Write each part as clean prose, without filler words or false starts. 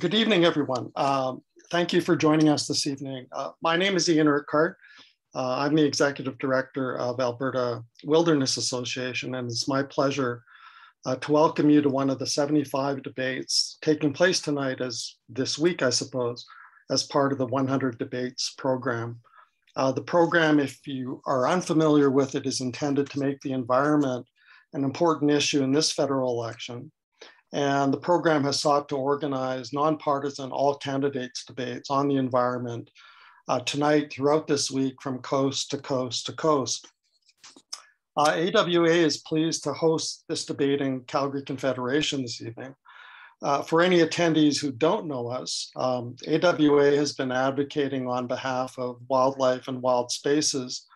Good evening, everyone. Thank you for joining us this evening. My name is Ian Urquhart. I'm the Executive Director of Alberta Wilderness Association, and it's my pleasure to welcome you to one of the 75 debates taking place tonight, as this week, I suppose, as part of the 100 Debates program. The program, if you are unfamiliar with it, is intended to make the environment an important issue in this federal election. And the program has sought to organize nonpartisan all candidates debates on the environment tonight, throughout this week, from coast to coast to coast. AWA is pleased to host this debate in Calgary Confederation this evening. For any attendees who don't know us, AWA has been advocating on behalf of wildlife and wild spaces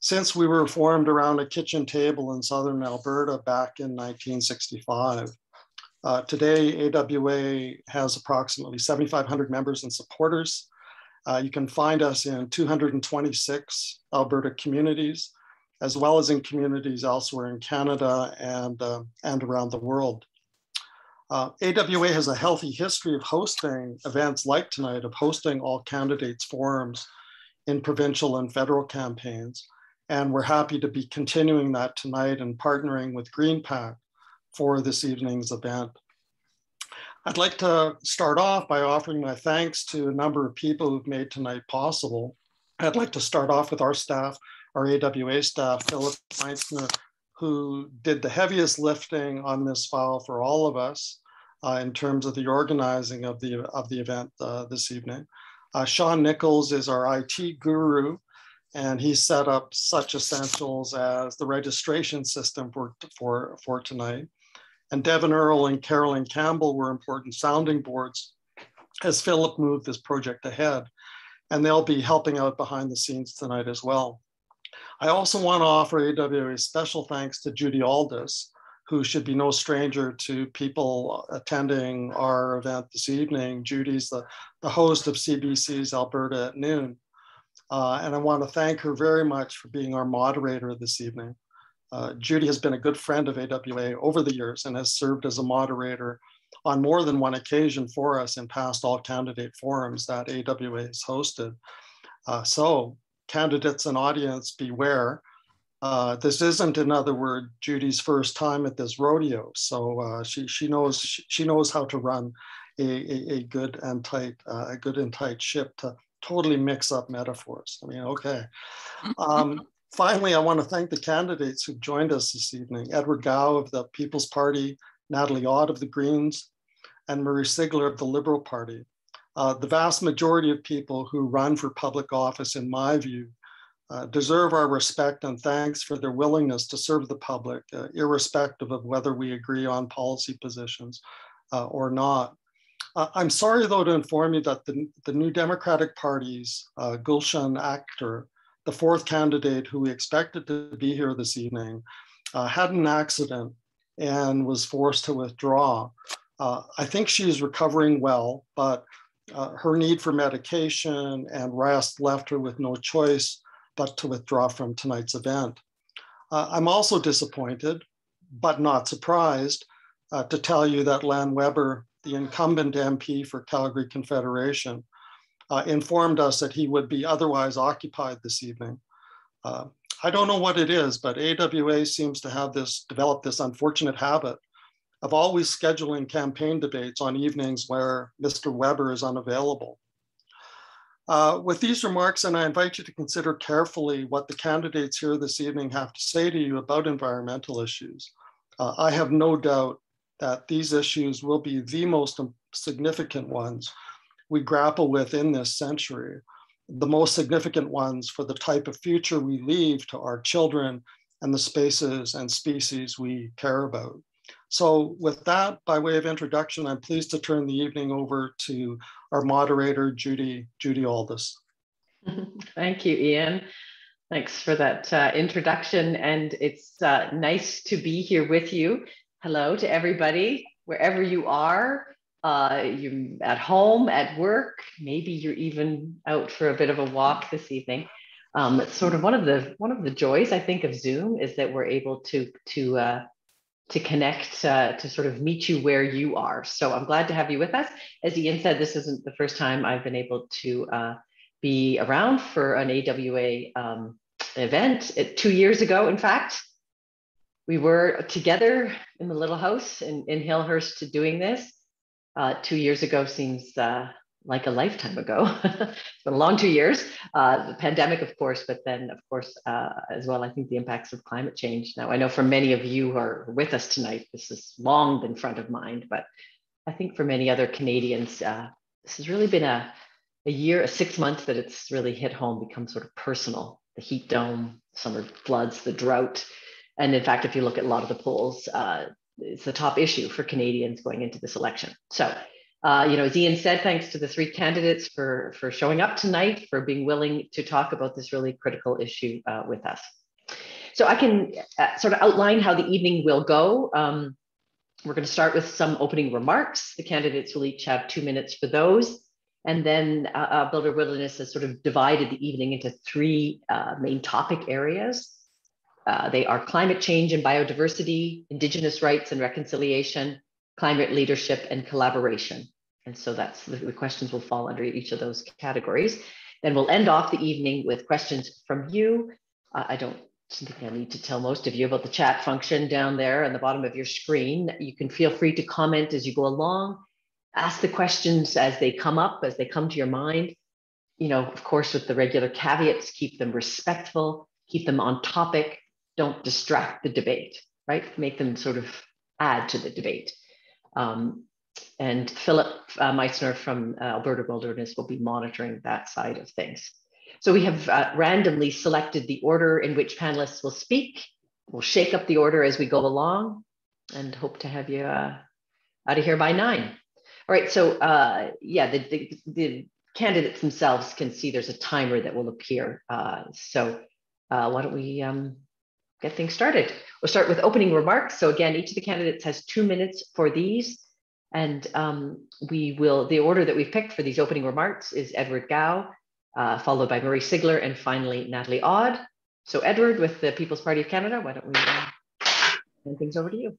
since we were formed around a kitchen table in southern Alberta back in 1965. Today, AWA has approximately 7,500 members and supporters. You can find us in 226 Alberta communities, as well as in communities elsewhere in Canada and around the world. AWA has a healthy history of hosting events like tonight, of hosting all candidates forums in provincial and federal campaigns. And we're happy to be continuing that tonight and partnering with GreenPAC for this evening's event. I'd like to start off by offering my thanks to a number of people who've made tonight possible. I'd like to start off with our staff, our AWA staff, Philip Meitzner, who did the heaviest lifting on this file for all of us. In terms of the organizing of the event this evening. Shawn Nichols is our IT guru, and he set up such essentials as the registration system for tonight. And Devon Earle and Carolyn Campbell were important sounding boards as Philip moved this project ahead, and they'll be helping out behind the scenes tonight as well. I also want to offer AWA special thanks to Judy Aldous, who should be no stranger to people attending our event this evening. Judy's the host of CBC's Alberta at Noon. And I want to thank her very much for being our moderator this evening. Judy has been a good friend of AWA over the years and has served as a moderator on more than one occasion for us in past all candidate forums that AWA has hosted. So candidates and audience, beware. This isn't, in other words, Judy's first time at this rodeo, so she knows how to run a good and tight ship, to totally mix up metaphors. I mean, okay. Finally, I want to thank the candidates who joined us this evening: Edward Gao of the People's Party, Natalie Odd of the Greens, and Marie Sigler of the Liberal Party. The vast majority of people who run for public office, in my view, deserve our respect and thanks for their willingness to serve the public, irrespective of whether we agree on policy positions or not. I'm sorry, though, to inform you that the New Democratic Party's Gulshan Akhtar, the fourth candidate who we expected to be here this evening, had an accident and was forced to withdraw. I think she's recovering well, but her need for medication and rest left her with no choice but to withdraw from tonight's event. I'm also disappointed, but not surprised, to tell you that Len Webber, the incumbent MP for Calgary Confederation, informed us that he would be otherwise occupied this evening. I don't know what it is, but AWA seems to have developed this unfortunate habit of always scheduling campaign debates on evenings where Mr. Webber is unavailable. With these remarks, and I invite you to consider carefully what the candidates here this evening have to say to you about environmental issues. I have no doubt that these issues will be the most significant ones we grapple with in this century, the most significant ones for the type of future we leave to our children and the spaces and species we care about. So with that, by way of introduction, I'm pleased to turn the evening over to our moderator, Judy Aldous. Thank you, Ian. Thanks for that introduction. And it's nice to be here with you. Hello to everybody, wherever you are. You're at home, at work, maybe you're even out for a bit of a walk this evening. It's sort of one of the joys, I think, of Zoom is that we're able to to connect, to sort of meet you where you are. So I'm glad to have you with us. As Ian said, this isn't the first time I've been able to be around for an AWA event. 2 years ago, in fact, we were together in the little house in Hillhurst doing this. 2 years ago seems like a lifetime ago. It's been a long 2 years, the pandemic, of course, but then, of course, as well, I think the impacts of climate change. Now, I know for many of you who are with us tonight, this has long been front of mind, but I think for many other Canadians, this has really been a year, a 6 months that it's really hit home, become sort of personal. The heat dome, summer floods, the drought. And in fact, if you look at a lot of the polls, it's the top issue for Canadians going into this election. So, you know, as Ian said, thanks to the three candidates for showing up tonight, for being willing to talk about this really critical issue with us. So I can sort of outline how the evening will go. We're going to start with some opening remarks. The candidates will each have 2 minutes for those. And then Alberta Wilderness has sort of divided the evening into three main topic areas. They are climate change and biodiversity, Indigenous rights and reconciliation, climate leadership and collaboration. And so that's the questions will fall under each of those categories. Then we'll end off the evening with questions from you. I don't think I need to tell most of you about the chat function down there on the bottom of your screen. You can feel free to comment as you go along, ask the questions as they come up, as they come to your mind. You know, of course, with the regular caveats, keep them respectful, keep them on topic, don't distract the debate, right? Make them sort of add to the debate. And Philip Meitzner from Alberta Wilderness will be monitoring that side of things. So we have randomly selected the order in which panelists will speak. We'll shake up the order as we go along and hope to have you out of here by 9. All right, so yeah, the candidates themselves can see there's a timer that will appear. So why don't we get things started. We'll start with opening remarks. So again, each of the candidates has 2 minutes for these. And we will, the order that we've picked for these opening remarks is Edward Gao, followed by Marie Sigler, and finally Natalie Odd. So Edward, with the People's Party of Canada, why don't we hand things over to you.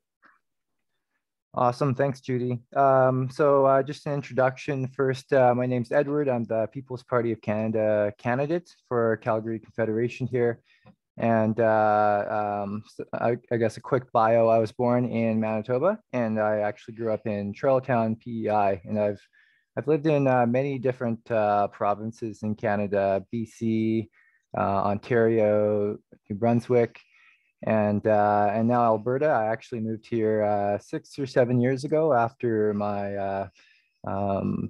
Awesome, thanks, Judy. So just an introduction first. My name's Edward. I'm the People's Party of Canada candidate for Calgary Confederation here. And so I guess a quick bio, I was born in Manitoba and I actually grew up in Charlottetown, PEI, and I've lived in many different provinces in Canada, BC, Ontario, New Brunswick, and now Alberta. I actually moved here 6 or 7 years ago after my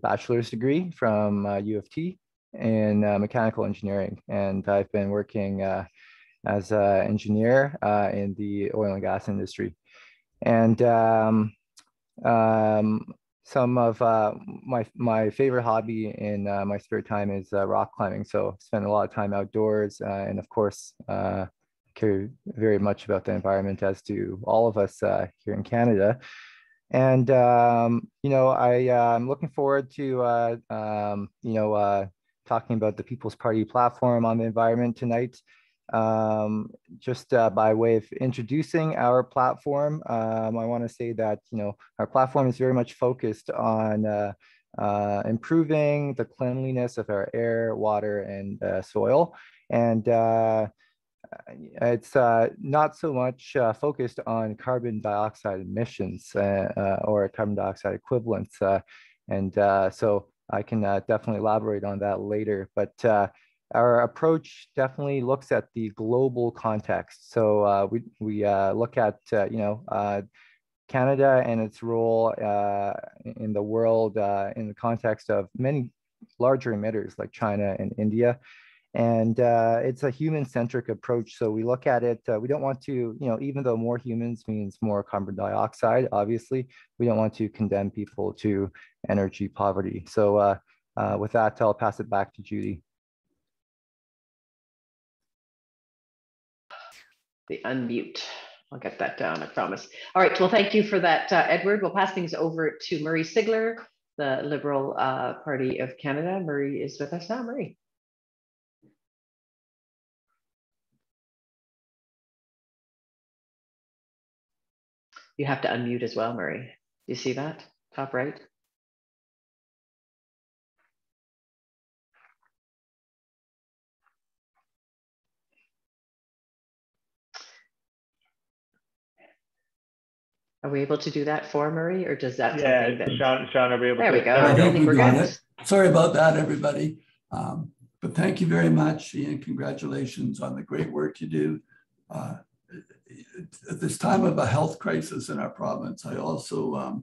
bachelor's degree from U of T in mechanical engineering. And I've been working as an engineer in the oil and gas industry. And some of my favorite hobby in my spare time is rock climbing. So I spend a lot of time outdoors and of course, care very much about the environment as do all of us here in Canada. And, you know, I'm looking forward to, you know, talking about the People's Party platform on the environment tonight. Just by way of introducing our platform, I want to say that, you know, our platform is very much focused on improving the cleanliness of our air, water, and soil. And it's not so much focused on carbon dioxide emissions or carbon dioxide equivalents. So I can definitely elaborate on that later. But our approach definitely looks at the global context. So we look at, you know, Canada and its role in the world in the context of many larger emitters like China and India. And it's a human-centric approach. So we look at it, we don't want to, you know, even though more humans means more carbon dioxide, obviously, we don't want to condemn people to energy poverty. So with that, I'll pass it back to Judy. The unmute. I'll get that down, I promise. All right, well, thank you for that, Edward. We'll pass things over to Marie Sigler, the Liberal Party of Canada. Marie is with us now. Marie. You have to unmute as well, Marie. You see that? Top right. Are we able to do that for Marie, or does that? Yeah, something that... Shawn, are we able to? There we go. I think we got it. Sorry about that, everybody. But thank you very much, Ian. Congratulations on the great work you do. At this time of a health crisis in our province, I also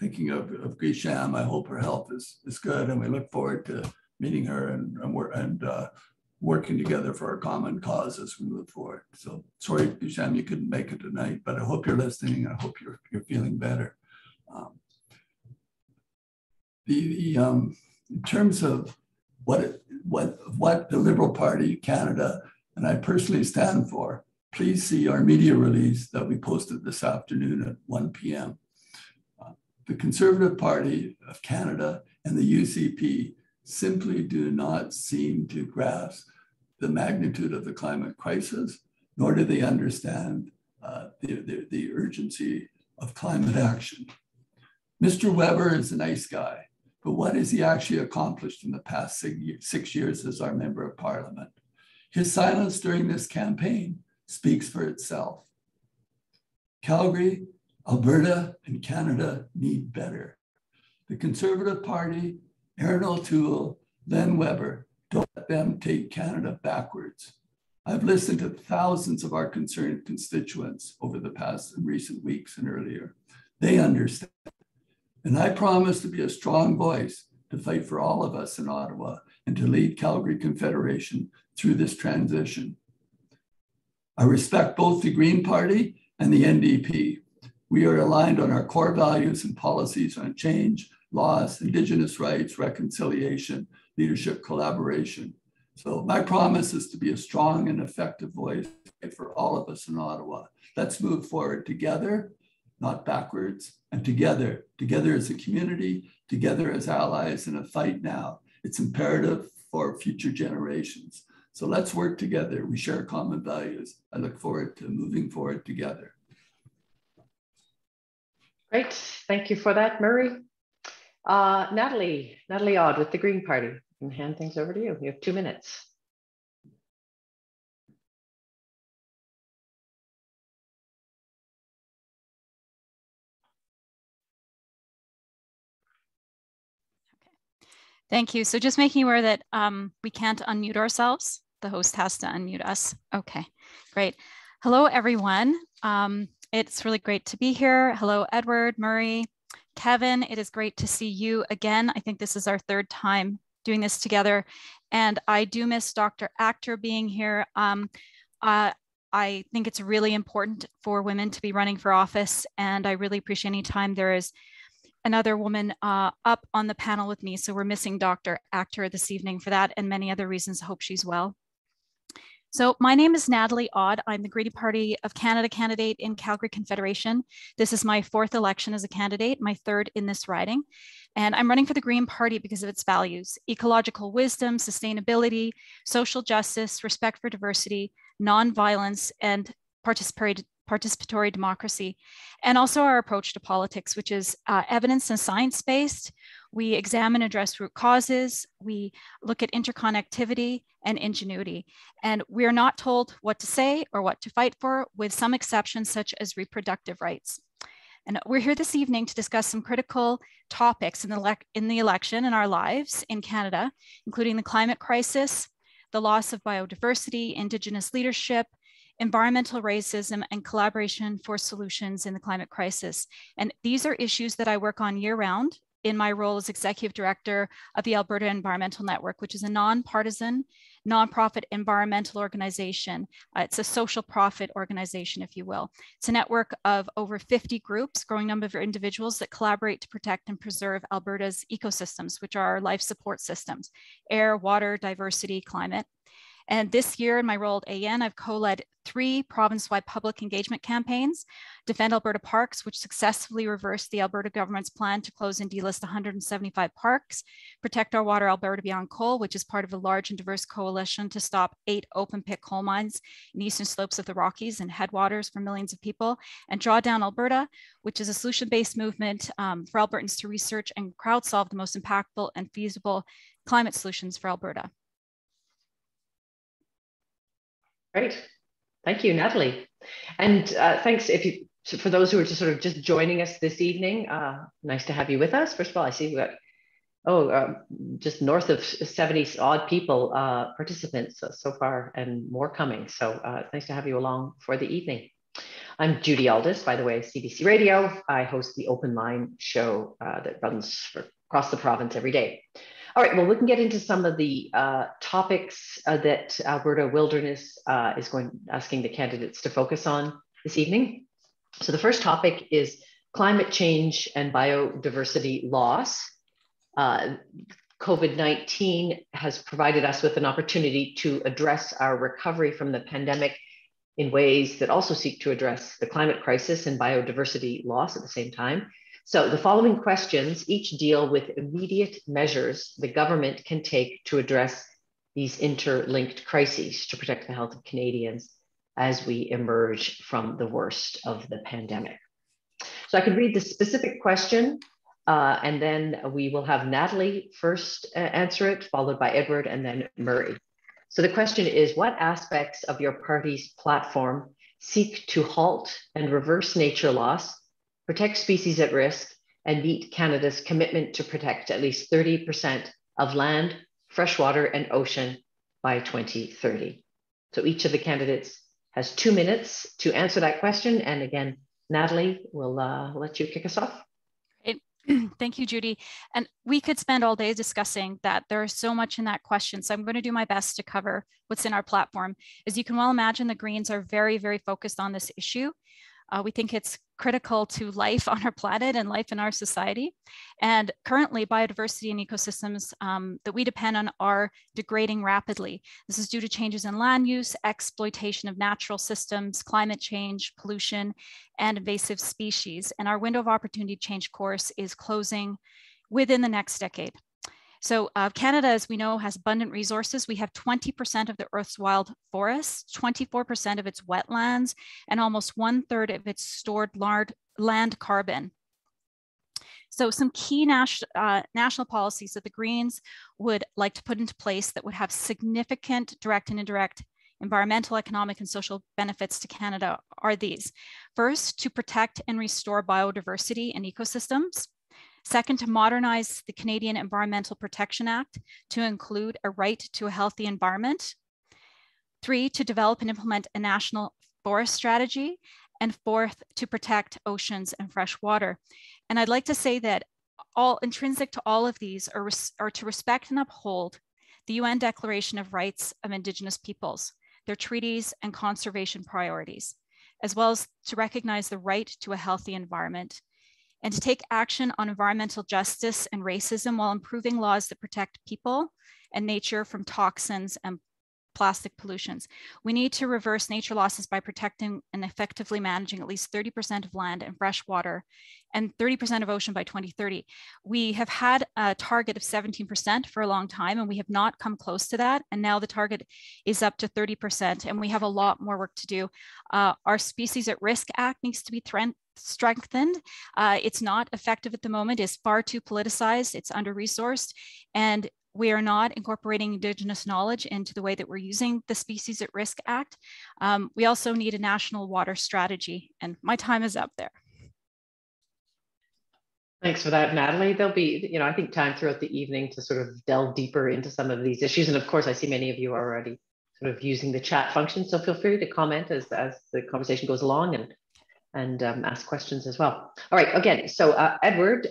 thinking of Grisham. I hope her health is good, and we look forward to meeting her and working together for a common cause as we move forward. So sorry, Grisham, you couldn't make it tonight, but I hope you're listening. I hope you're feeling better. In terms of what the Liberal Party of Canada and I personally stand for, please see our media release that we posted this afternoon at 1 p.m. The Conservative Party of Canada and the UCP simply do not seem to grasp the magnitude of the climate crisis, nor do they understand the urgency of climate action. Mr. Webber is a nice guy, but what has he actually accomplished in the past 6 years as our Member of Parliament? His silence during this campaign speaks for itself. Calgary, Alberta, and Canada need better. The Conservative Party, Erin O'Toole, Len Webber, don't let them take Canada backwards. I've listened to thousands of our concerned constituents over the past and recent weeks and earlier. They understand. And I promise to be a strong voice to fight for all of us in Ottawa and to lead Calgary Confederation through this transition. I respect both the Green Party and the NDP. We are aligned on our core values and policies on change, laws, Indigenous rights, reconciliation, leadership, collaboration. So my promise is to be a strong and effective voice for all of us in Ottawa. Let's move forward together, not backwards, and together as a community, together as allies in a fight now. It's imperative for future generations. So let's work together. We share common values. I look forward to moving forward together. Great, thank you for that, Murray. Natalie Odd with the Green Party. I'm gonna hand things over to you. You have 2 minutes. Thank you. So just making aware that we can't unmute ourselves. The host has to unmute us. Okay, great. Hello, everyone. It's really great to be here. Hello, Edward, Murray, Kevin. It is great to see you again. I think this is our third time doing this together. And I do miss Dr. Akhtar being here. I think it's really important for women to be running for office. And I really appreciate any time there is another woman up on the panel with me. So we're missing Dr. Akhtar this evening for that and many other reasons. I hope she's well. So my name is Natalie Odd. I'm the Green Party of Canada candidate in Calgary Confederation. This is my fourth election as a candidate, my third in this riding. And I'm running for the Green Party because of its values: ecological wisdom, sustainability, social justice, respect for diversity, nonviolence, and participatory democracy, and also our approach to politics, which is evidence and science-based. We examine and address root causes. We look at interconnectivity and ingenuity. And we are not told what to say or what to fight for, with some exceptions such as reproductive rights. And we're here this evening to discuss some critical topics in the election and our lives in Canada, including the climate crisis, the loss of biodiversity, Indigenous leadership, environmental racism, and collaboration for solutions in the climate crisis. And these are issues that I work on year round in my role as Executive Director of the Alberta Environmental Network, which is a nonpartisan, nonprofit environmental organization. It's a social profit organization, if you will. It's a network of over 50 groups, growing number of individuals that collaborate to protect and preserve Alberta's ecosystems, which are our life support systems: air, water, diversity, climate. And this year in my role at AN, I've co-led 3 province-wide public engagement campaigns, Defend Alberta Parks, which successfully reversed the Alberta government's plan to close and delist 175 parks, Protect Our Water Alberta Beyond Coal, which is part of a large and diverse coalition to stop 8 open pit coal mines in eastern slopes of the Rockies and headwaters for millions of people, and Draw Down Alberta, which is a solution-based movement for Albertans to research and crowdsolve the most impactful and feasible climate solutions for Alberta. Great. Thank you, Natalie. And thanks for those who are just sort of just joining us this evening. Nice to have you with us. First of all, I see we've got, just north of 70 odd people, participants so far, and more coming. So nice to have you along for the evening. I'm Judy Aldous, by the way, CBC Radio. I host the Open Line show that runs across the province every day. All right, well, we can get into some of the topics that Alberta Wilderness is asking the candidates to focus on this evening. So the first topic is climate change and biodiversity loss. COVID-19 has provided us with an opportunity to address our recovery from the pandemic in ways that also seek to address the climate crisis and biodiversity loss at the same time. So the following questions each deal with immediate measures the government can take to address these interlinked crises to protect the health of Canadians as we emerge from the worst of the pandemic. So I can read the specific question and then we will have Natalie first answer it, followed by Edward and then Murray. So the question is, what aspects of your party's platform seek to halt and reverse nature loss, protect species at risk, and meet Canada's commitment to protect at least 30% of land, freshwater, and ocean by 2030. So each of the candidates has 2 minutes to answer that question. And again, Natalie, we'll let you kick us off. Thank you, Judy. And we could spend all day discussing that. There is so much in that question. So I'm going to do my best to cover what's in our platform. As you can well imagine, the Greens are very, very focused on this issue. We think it's critical to life on our planet and life in our society. And currently, biodiversity and ecosystems that we depend on are degrading rapidly. This is due to changes in land use, exploitation of natural systems, climate change, pollution, and invasive species. And our window of opportunity to change course is closing within the next decade. So Canada, as we know, has abundant resources. We have 20% of the Earth's wild forests, 24% of its wetlands, and almost 1/3 of its stored land carbon. So some key national policies that the Greens would like to put into place that would have significant direct and indirect environmental, economic, and social benefits to Canada are these. First, to protect and restore biodiversity and ecosystems. Second, to modernize the Canadian Environmental Protection Act to include a right to a healthy environment. 3, to develop and implement a national forest strategy. And 4th, to protect oceans and fresh water. And I'd like to say that all intrinsic to all of these are to respect and uphold the UN Declaration of Rights of Indigenous Peoples, their treaties and conservation priorities, as well as to recognize the right to a healthy environment, and to take action on environmental justice and racism while improving laws that protect people and nature from toxins and plastic pollutions. We need to reverse nature losses by protecting and effectively managing at least 30% of land and fresh water and 30% of ocean by 2030. We have had a target of 17% for a long time, and we have not come close to that. And now the target is up to 30%, and we have a lot more work to do. Our Species at Risk Act needs to be strengthened. It's not effective at the moment. It's far too politicized. It's under-resourced, and we are not incorporating Indigenous knowledge into the way that we're using the Species at Risk Act. We also need a national water strategy, and my time is up there. Thanks for that, Natalie. There'll be, I think, time throughout the evening to sort of delve deeper into some of these issues. And of course, I see many of you are already sort of using the chat function. So feel free to comment as the conversation goes along and ask questions as well. All right, again, so Edward,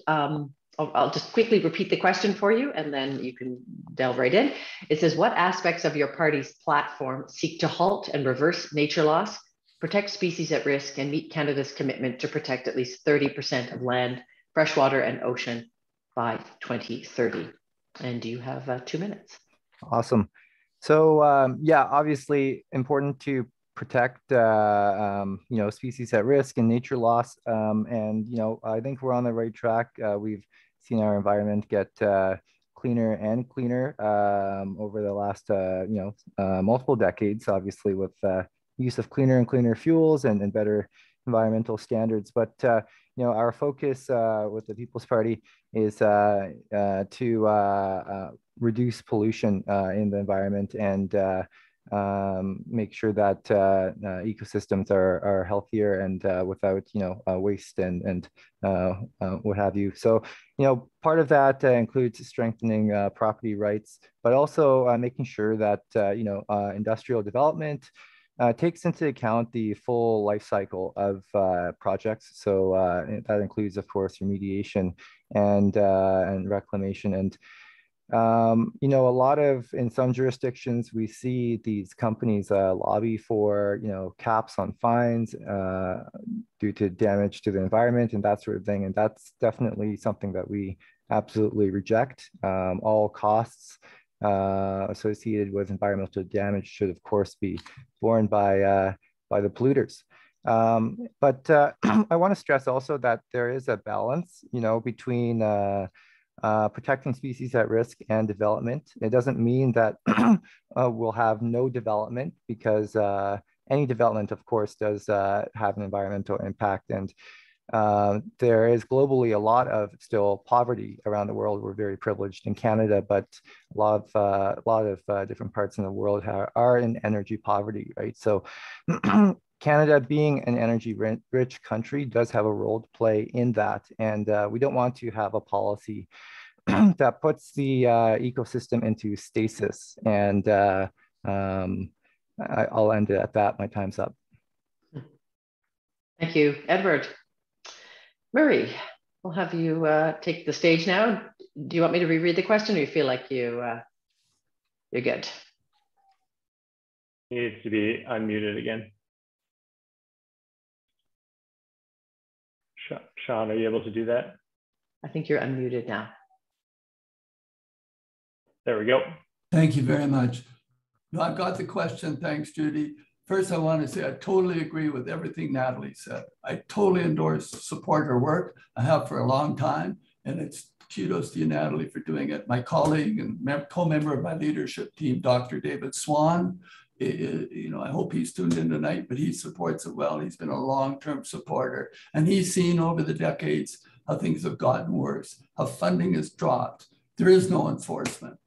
I'll just quickly repeat the question for you and then you can delve right in. It says, what aspects of your party's platform seek to halt and reverse nature loss, protect species at risk, and meet Canada's commitment to protect at least 30% of land, freshwater, and ocean by 2030? And you have 2 minutes. Awesome. So yeah, obviously important to protect, you know, species at risk and nature loss. And, you know, I think we're on the right track. We've seen our environment get cleaner and cleaner over the last, you know, multiple decades, obviously with use of cleaner and cleaner fuels and better environmental standards. But, you know, our focus with the People's Party is to reduce pollution in the environment and make sure that ecosystems are healthier and without, you know, waste and what have you. So, you know, part of that includes strengthening property rights, but also making sure that, you know, industrial development takes into account the full life cycle of projects. So that includes, of course, remediation and reclamation. And, you know, a lot of, in some jurisdictions, we see these companies lobby for, you know, caps on fines due to damage to the environment and that sort of thing. And that's definitely something that we absolutely reject. All costs associated with environmental damage should, of course, be borne by the polluters. But I want to stress also that there is a balance, you know, between protecting species at risk and development. It doesn't mean that we'll have no development, because any development, of course, does have an environmental impact. And there is globally a lot of still poverty around the world. We're very privileged in Canada, but a lot of different parts in the world are in energy poverty, right? So Canada, being an energy rich country, does have a role to play in that. And we don't want to have a policy that puts the ecosystem into stasis. And I'll end it at that. My time's up. Thank you, Edward. Murray, we'll have you take the stage now. Do you want me to reread the question, or you feel like you, you're good? It needs to be unmuted again. Shawn, are you able to do that? I think you're unmuted now. There we go. Thank you very much. No, I've got the question. Thanks, Judy. First, I want to say I totally agree with everything Natalie said. I totally endorse, support her work. I have for a long time, and it's kudos to you, Natalie, for doing it. My colleague and co-member of my leadership team, Dr. David Swan, you know, I hope he's tuned in tonight, but he supports it well. He's been a long-term supporter, and he's seen over the decades how things have gotten worse, how funding has dropped. There is no enforcement.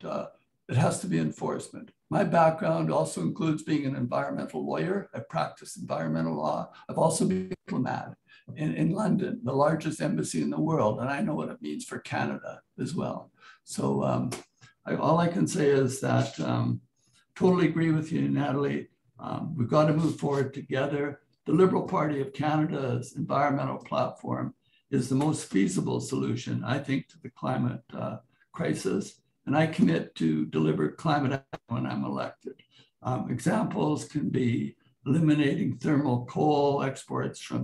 It has to be enforcement. My background also includes being an environmental lawyer. I've practiced environmental law. I've also been a diplomat in London, the largest embassy in the world, and I know what it means for Canada as well. So all I can say is that totally agree with you, Natalie. We've got to move forward together. The Liberal Party of Canada's environmental platform is the most feasible solution, I think, to the climate crisis. And I commit to deliver climate action when I'm elected. Examples can be eliminating thermal coal exports for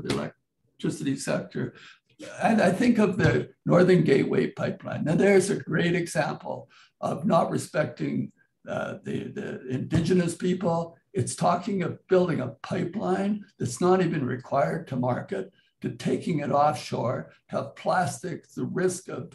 the electricity sector. And I think of the Northern Gateway pipeline. Now, there's a great example of not respecting the Indigenous people. It's talking of building a pipeline that's not even required to market, to taking it offshore, to have plastics, the risk of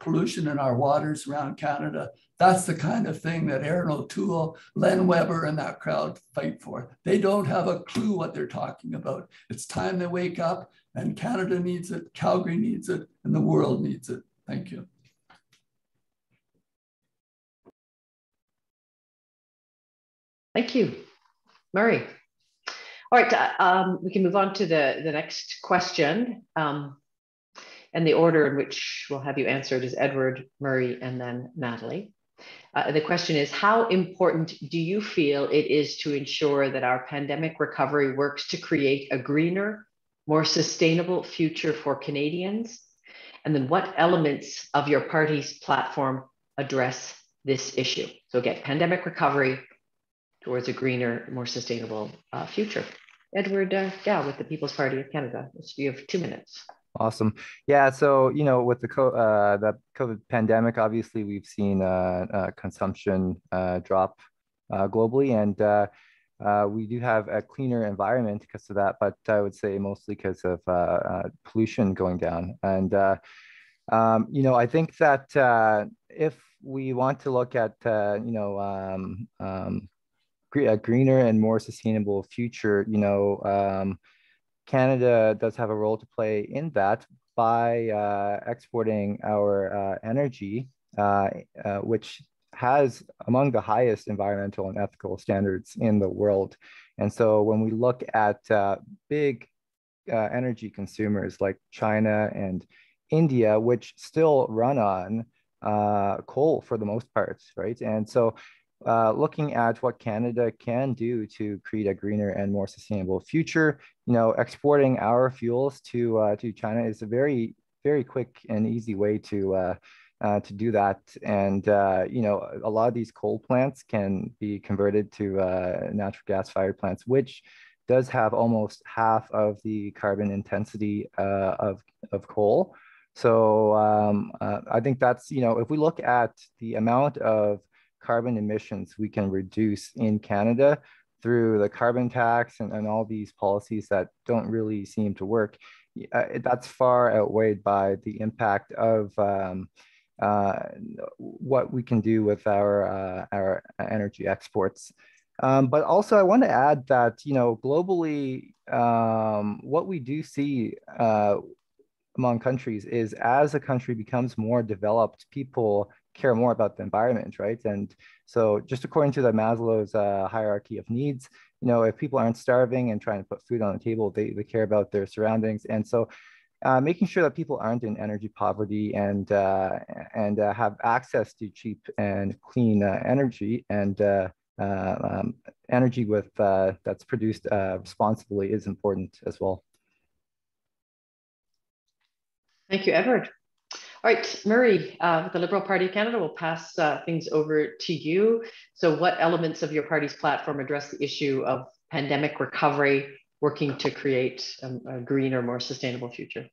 pollution in our waters around Canada. That's the kind of thing that Erin O'Toole, Len Webber, and that crowd fight for. They don't have a clue what they're talking about. It's time they wake up, and Canada needs it, Calgary needs it, and the world needs it. Thank you. Thank you, Murray. All right, we can move on to the next question. And the order in which we'll have you answered is Edward, Murray, and then Natalie. The question is, how important do you feel it is to ensure that our pandemic recovery works to create a greener, more sustainable future for Canadians? And then what elements of your party's platform address this issue? So again, pandemic recovery towards a greener, more sustainable future. Edward Gao with the People's Party of Canada. You have 2 minutes. Awesome. Yeah. So, you know, with the COVID pandemic, obviously we've seen consumption drop globally, and we do have a cleaner environment because of that, but I would say mostly because of pollution going down. And, you know, I think that if we want to look at, you know, a greener and more sustainable future, you know, Canada does have a role to play in that by exporting our energy, which has among the highest environmental and ethical standards in the world. And so when we look at big energy consumers like China and India, which still run on coal for the most part, right? And so looking at what Canada can do to create a greener and more sustainable future, you know, exporting our fuels to China is a very, very quick and easy way to do that. And, you know, a lot of these coal plants can be converted to natural gas fired plants, which does have almost half of the carbon intensity of coal. So I think that's, you know, if we look at the amount of carbon emissions we can reduce in Canada through the carbon tax and all these policies that don't really seem to work, that's far outweighed by the impact of what we can do with our energy exports. But also I want to add that, you know, globally, what we do see among countries is as a country becomes more developed, people care more about the environment, right? And so just according to the Maslow's hierarchy of needs, you know, if people aren't starving and trying to put food on the table, they care about their surroundings. And so making sure that people aren't in energy poverty and have access to cheap and clean energy and energy with that's produced responsibly is important as well. Thank you, Edward. All right, Marie, the Liberal Party of Canada, will pass things over to you. So what elements of your party's platform address the issue of pandemic recovery, working to create a greener, more sustainable future?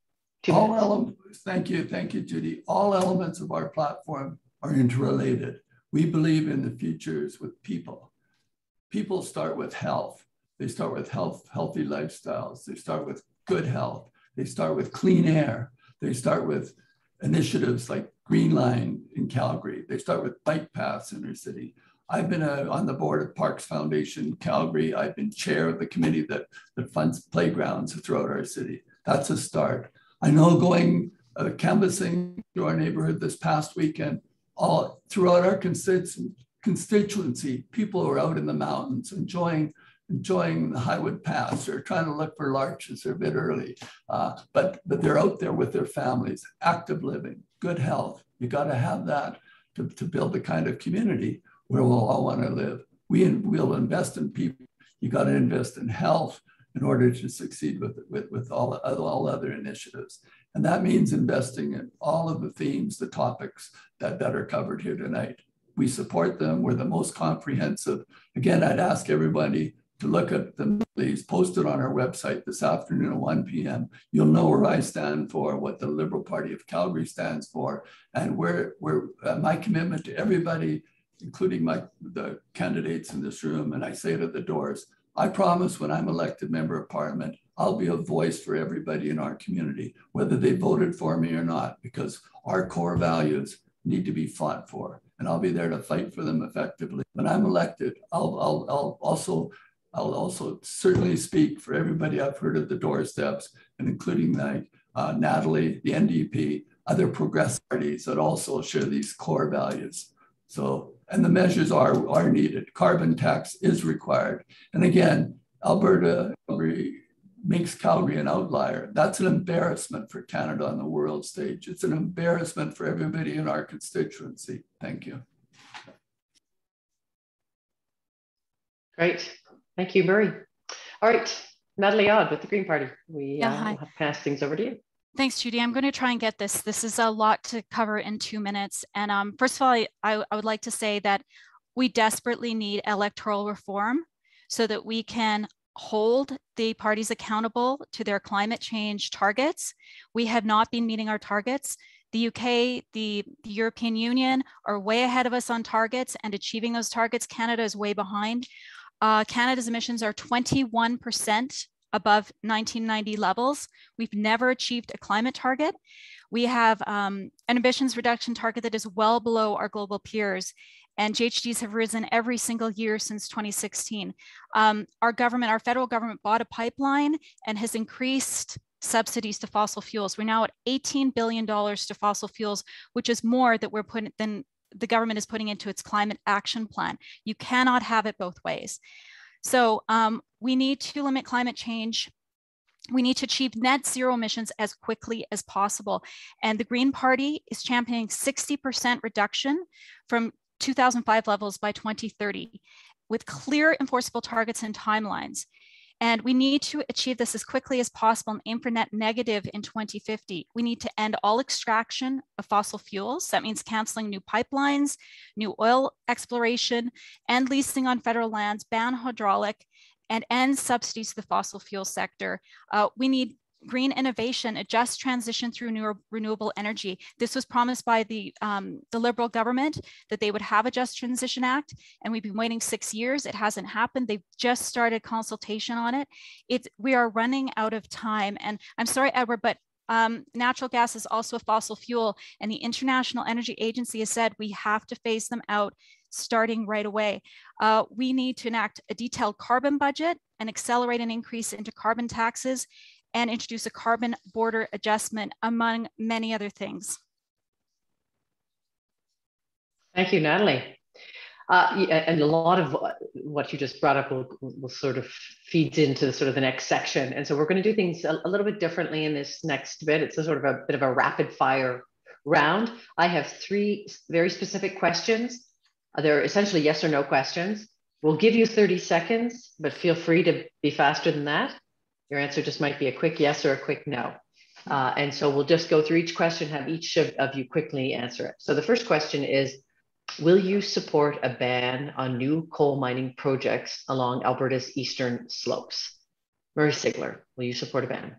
All elements, thank you, Judy. All elements of our platform are interrelated. We believe in the futures with people. People start with health. They start with healthy lifestyles. They start with good health. They start with clean air. They start with initiatives like Green Line in Calgary. They start with bike paths in our city. I've been on the board of Parks Foundation Calgary. I've been chair of the committee that funds playgrounds throughout our city. That's a start. I know going canvassing through our neighborhood this past weekend, all throughout our constituency, people are out in the mountains enjoying the highwood paths or trying to look for larches or a bit early, but they're out there with their families, active living, good health. You gotta have that to build the kind of community where we'll all wanna live. We'll invest in people. You gotta invest in health in order to succeed with all other initiatives. And that means investing in all of the themes, the topics that are covered here tonight. We support them, we're the most comprehensive. Again, I'd ask everybody to look at them, please, post it on our website this afternoon at 1 p.m. You'll know where I stand for, what the Liberal Party of Calgary stands for, and where my commitment to everybody, including the candidates in this room, and I say it at the doors, I promise when I'm elected member of parliament, I'll be a voice for everybody in our community, whether they voted for me or not, because our core values need to be fought for, and I'll be there to fight for them effectively. When I'm elected, I'll also certainly speak for everybody I've heard at the doorsteps, and including Natalie, the NDP, other progressive parties that also share these core values. So, and the measures are needed. Carbon tax is required. And again, Alberta makes Calgary an outlier. That's an embarrassment for Canada on the world stage. It's an embarrassment for everybody in our constituency. Thank you. Great. Thank you, Murray. All right, Natalie Odd with the Green Party. We will pass things over to you. Thanks, Judy. I'm going to try and get this. This is a lot to cover in 2 minutes. And first of all, I would like to say that we desperately need electoral reform so that we can hold the parties accountable to their climate change targets. We have not been meeting our targets. The UK, the European Union are way ahead of us on targets and achieving those targets. Canada is way behind. Canada's emissions are 21% above 1990 levels. We've never achieved a climate target. We have an emissions reduction target that is well below our global peers, and GHGs have risen every single year since 2016. Our federal government bought a pipeline and has increased subsidies to fossil fuels. We're now at $18 billion to fossil fuels, which is more that we're putting than the government is putting into its climate action plan. You cannot have it both ways. So we need to limit climate change. We need to achieve net zero emissions as quickly as possible. And the Green Party is championing 60% reduction from 2005 levels by 2030 with clear enforceable targets and timelines. And we need to achieve this as quickly as possible and aim for net negative in 2050. We need to end all extraction of fossil fuels. That means canceling new pipelines, new oil exploration, and leasing on federal lands, ban hydraulic, and end subsidies to the fossil fuel sector. We need green innovation, a just transition through new renewable energy. This was promised by the Liberal government that they would have a Just Transition Act, and we've been waiting 6 years. It hasn't happened. They've just started consultation on it. We are running out of time. And I'm sorry, Edward, but natural gas is also a fossil fuel, and the International Energy Agency has said we have to phase them out starting right away. We need to enact a detailed carbon budget and accelerate an increase into carbon taxes, and introduce a carbon border adjustment, among many other things. Thank you, Natalie. And a lot of what you just brought up will sort of feeds into sort of the next section. And so we're going to do things a little bit differently in this next bit. It's a sort of a bit of a rapid fire round. I have three very specific questions. They're essentially yes or no questions. We'll give you 30 seconds, but feel free to be faster than that. Your answer just might be a quick yes or a quick no. And so we'll just go through each question, have each of you quickly answer it. So the first question is, will you support a ban on new coal mining projects along Alberta's eastern slopes? Marie Sigler, will you support a ban?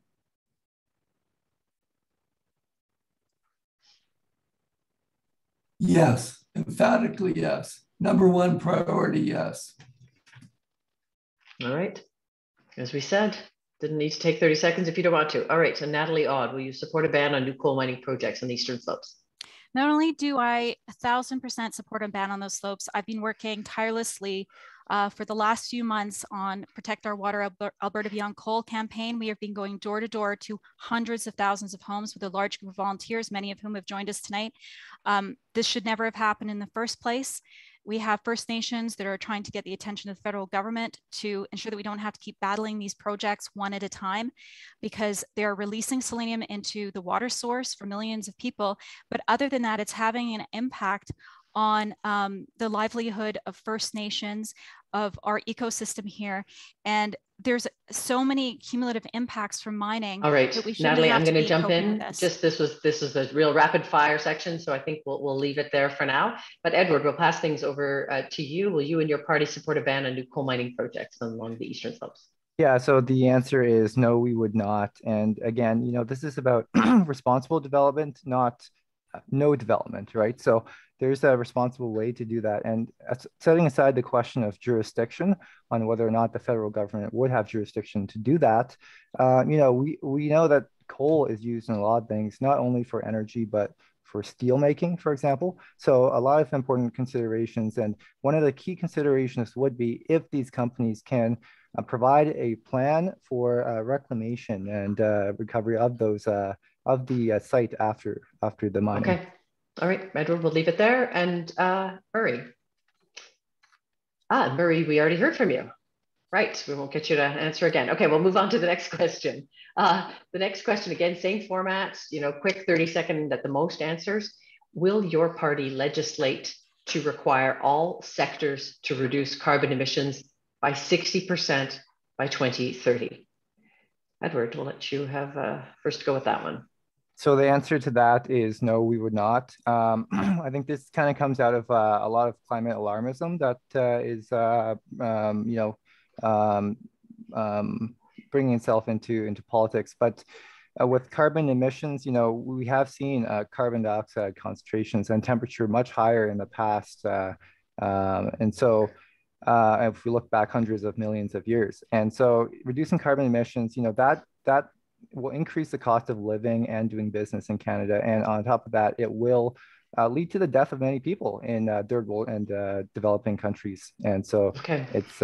Yes, emphatically yes. Number one priority, yes. All right, as we said, didn't need to take 30 seconds if you don't want to. All right, so Natalie Odd, will you support a ban on new coal mining projects on the eastern slopes? Not only do I 1000% support a ban on those slopes, I've been working tirelessly for the last few months on Protect Our Water Alberta Beyond Coal campaign. We have been going door to door to hundreds of thousands of homes with a large group of volunteers, many of whom have joined us tonight. This should never have happened in the first place. We have First Nations that are trying to get the attention of the federal government to ensure that we don't have to keep battling these projects one at a time, because they're releasing selenium into the water source for millions of people. But other than that, it's having an impact on the livelihood of First Nations, of our ecosystem here. And there's so many cumulative impacts from mining. All right, that we Natalie, I'm gonna jump in. Just this is a real rapid fire section, so I think we'll leave it there for now. But Edward, we'll pass things over to you. Will you and your party support a ban on new coal mining projects along the eastern slopes? Yeah, so the answer is no, we would not. And again, you know, this is about responsible development, not no development, right? So there's a responsible way to do that. And setting aside the question of jurisdiction on whether or not the federal government would have jurisdiction to do that, you know, we know that coal is used in a lot of things, not only for energy, but for steel making, for example. So a lot of important considerations. And one of the key considerations would be if these companies can provide a plan for reclamation and recovery of those of the site after the mining. Okay. All right, Edward, we'll leave it there. And Murray. Murray, we already heard from you. Right, we won't get you to answer again. Okay, we'll move on to the next question. The next question, again, same format, you know, quick 30-second at the most answers. Will your party legislate to require all sectors to reduce carbon emissions by 60% by 2030? Edward, we'll let you have first go with that one. So the answer to that is no, we would not. I think this kind of comes out of a lot of climate alarmism that is, bringing itself into politics. But with carbon emissions, you know, we have seen carbon dioxide concentrations and temperature much higher in the past. And so if we look back hundreds of millions of years. And so reducing carbon emissions, you know, that will increase the cost of living and doing business in Canada. And on top of that, it will lead to the death of many people in third world and developing countries. And so it's...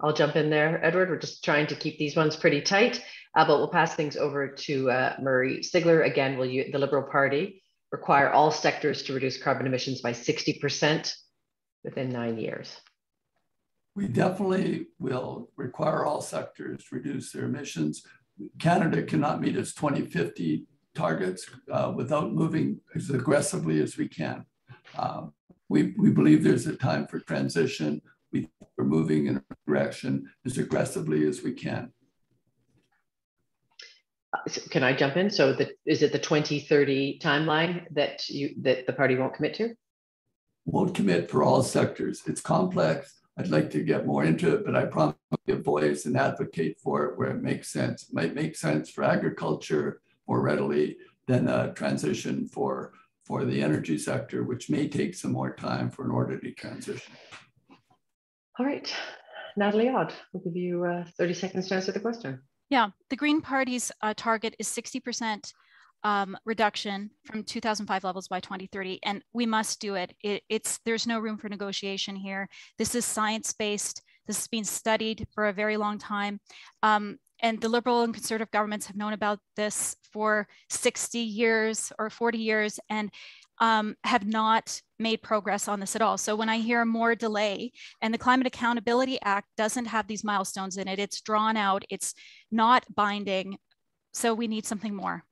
I'll jump in there, Edward. We're just trying to keep these ones pretty tight, but we'll pass things over to Marie Sigler. Again, will you, the Liberal Party require all sectors to reduce carbon emissions by 60% within 9 years? We definitely will require all sectors to reduce their emissions. Canada cannot meet its 2050 targets without moving as aggressively as we can. We believe there's a time for transition. We're moving in a direction as aggressively as we can. Can I jump in? So is it the 2030 timeline that the party won't commit to? Won't commit for all sectors. It's complex. I'd like to get more into it, but I promise to be a voice and advocate for it where it makes sense. It might make sense for agriculture more readily than a transition for the energy sector, which may take some more time for an orderly transition. All right, Natalie Odd, we'll give you 30 seconds to answer the question. Yeah, the Green Party's target is 60% reduction from 2005 levels by 2030, and we must do it. There's no room for negotiation here. This is science-based. This has been studied for a very long time, and the Liberal and Conservative governments have known about this for 60 years or 40 years, and have not made progress on this at all. So when I hear more delay, and the Climate Accountability Act doesn't have these milestones in it, it's drawn out, it's not binding. So we need something more.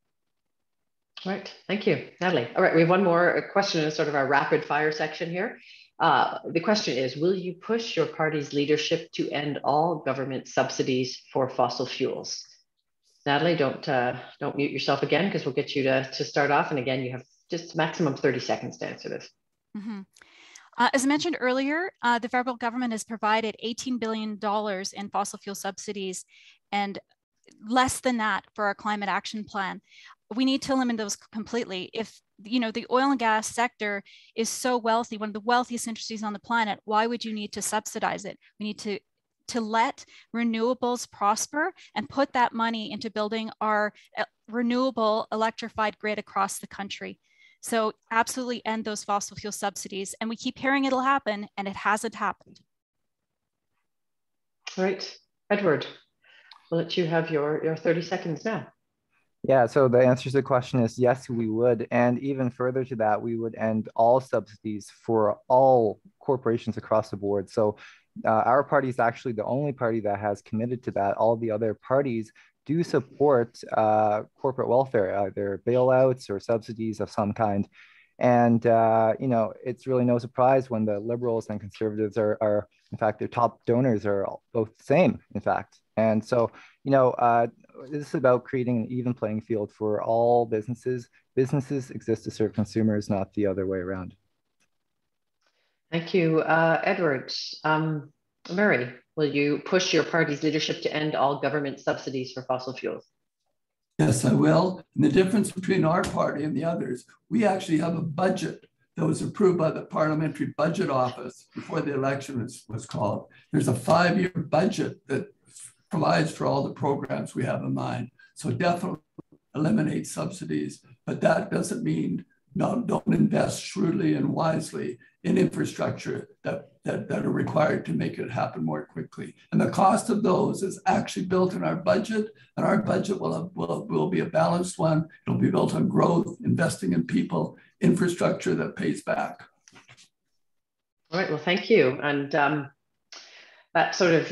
All right, thank you, Natalie. All right, we have one more question in sort of our rapid fire section here. The question is, will you push your party's leadership to end all government subsidies for fossil fuels? Natalie, don't mute yourself again, because we'll get you to start off. And again, you have just maximum 30 seconds to answer this. Mm-hmm. As I mentioned earlier, the federal government has provided $18 billion in fossil fuel subsidies and less than that for our climate action plan. We need to limit those completely. If you know the oil and gas sector is so wealthy, one of the wealthiest industries on the planet, why would you need to subsidize it? We need to let renewables prosper and put that money into building our renewable electrified grid across the country. So absolutely end those fossil fuel subsidies. And we keep hearing it'll happen, and it hasn't happened. All right, Edward, we'll let you have your 30 seconds now. Yeah, so the answer to the question is yes, we would. And even further to that, we would end all subsidies for all corporations across the board. So our party is actually the only party that has committed to that. All the other parties do support corporate welfare, either bailouts or subsidies of some kind. And, you know, it's really no surprise when the Liberals and Conservatives are in fact, their top donors are both the same, in fact. And so, you know, this is about creating an even playing field for all businesses. Businesses exist to serve consumers, not the other way around. Thank you, Edward. Murray, will you push your party's leadership to end all government subsidies for fossil fuels? Yes, I will. And the difference between our party and the others, we actually have a budget that was approved by the Parliamentary Budget Office before the election was called. There's a 5-year budget that provides for all the programs we have in mind. So definitely eliminate subsidies, but that doesn't mean don't invest shrewdly and wisely in infrastructure that are required to make it happen more quickly. And the cost of those is actually built in our budget, and our budget will be a balanced one. It'll be built on growth, investing in people, infrastructure that pays back. All right, well, thank you. And that sort of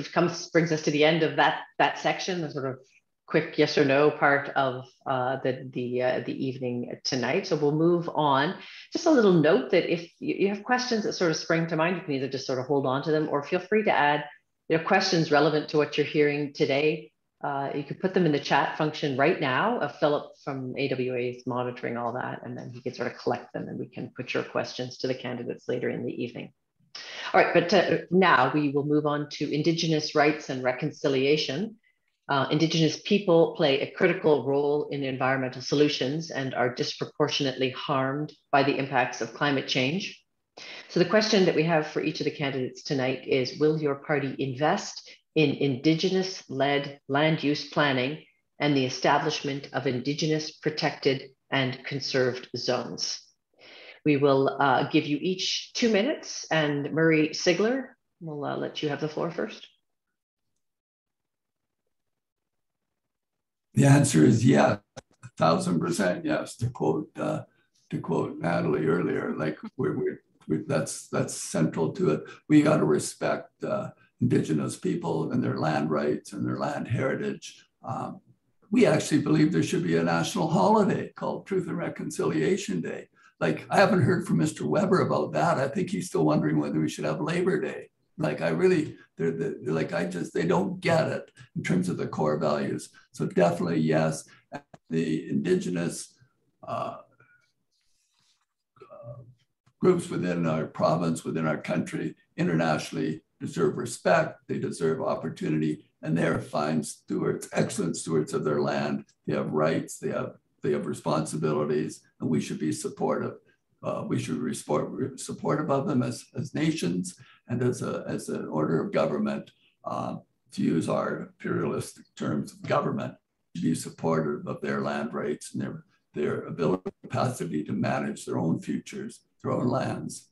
brings us to the end of that section, the sort of quick yes or no part of the evening tonight. So we'll move on. Just a little note that if you have questions that sort of spring to mind, you can either just sort of hold on to them or feel free to add your questions relevant to what you're hearing today. You can put them in the chat function right now. Philip from AWA is monitoring all that, and then he can sort of collect them and we can put your questions to the candidates later in the evening. All right, but now we will move on to Indigenous rights and reconciliation. Indigenous people play a critical role in environmental solutions and are disproportionately harmed by the impacts of climate change. So the question that we have for each of the candidates tonight is, will your party invest in Indigenous-led land use planning and the establishment of Indigenous protected and conserved zones? We will give you each 2 minutes, and Marie Sigler, we'll let you have the floor first. The answer is yes, 1000% yes. To quote Natalie earlier, like that's central to it. We got to respect Indigenous people and their land rights and their land heritage. We actually believe there should be a national holiday called Truth and Reconciliation Day. Like, I haven't heard from Mr. Webber about that. I think he's still wondering whether we should have Labor Day. Like, I really, they don't get it in terms of the core values. So definitely, yes, the Indigenous groups within our province, within our country, internationally deserve respect, they deserve opportunity, and they are fine stewards, excellent stewards of their land. They have rights, they have responsibilities, and we should be supportive. We should be supportive of them as nations and as an order of government, to use our imperialistic terms of government, to be supportive of their land rights and their ability, capacity to manage their own futures, their own lands.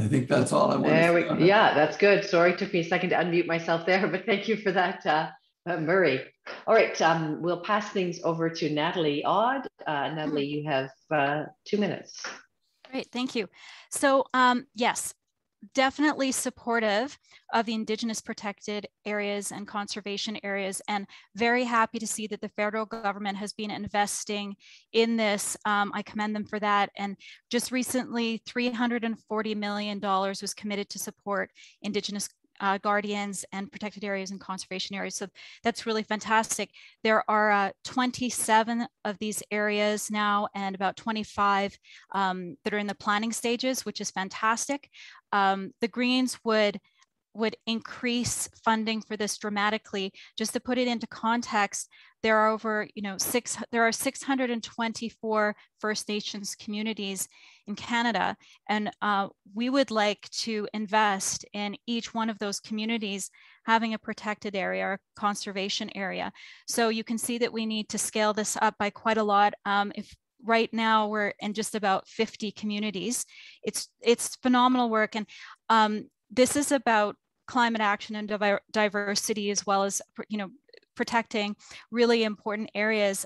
I think that's all I want to say. Yeah, that's good. Sorry, it took me a second to unmute myself there, but thank you for that, Murray. All right, we'll pass things over to Natalie Odd. Natalie, you have 2 minutes. Great, thank you. So yes, definitely supportive of the Indigenous protected areas and conservation areas, and very happy to see that the federal government has been investing in this. I commend them for that. And just recently, $340 million was committed to support Indigenous guardians and protected areas and conservation areas. So that's really fantastic. There are 27 of these areas now, and about 25 that are in the planning stages, which is fantastic. The Greens would increase funding for this dramatically. Just to put it into context, there are over, there are 624 First Nations communities in Canada, and we would like to invest in each one of those communities having a protected area or conservation area. So you can see that we need to scale this up by quite a lot. If right now we're in just about 50 communities, it's phenomenal work, and this is about climate action and diversity, as well as, protecting really important areas.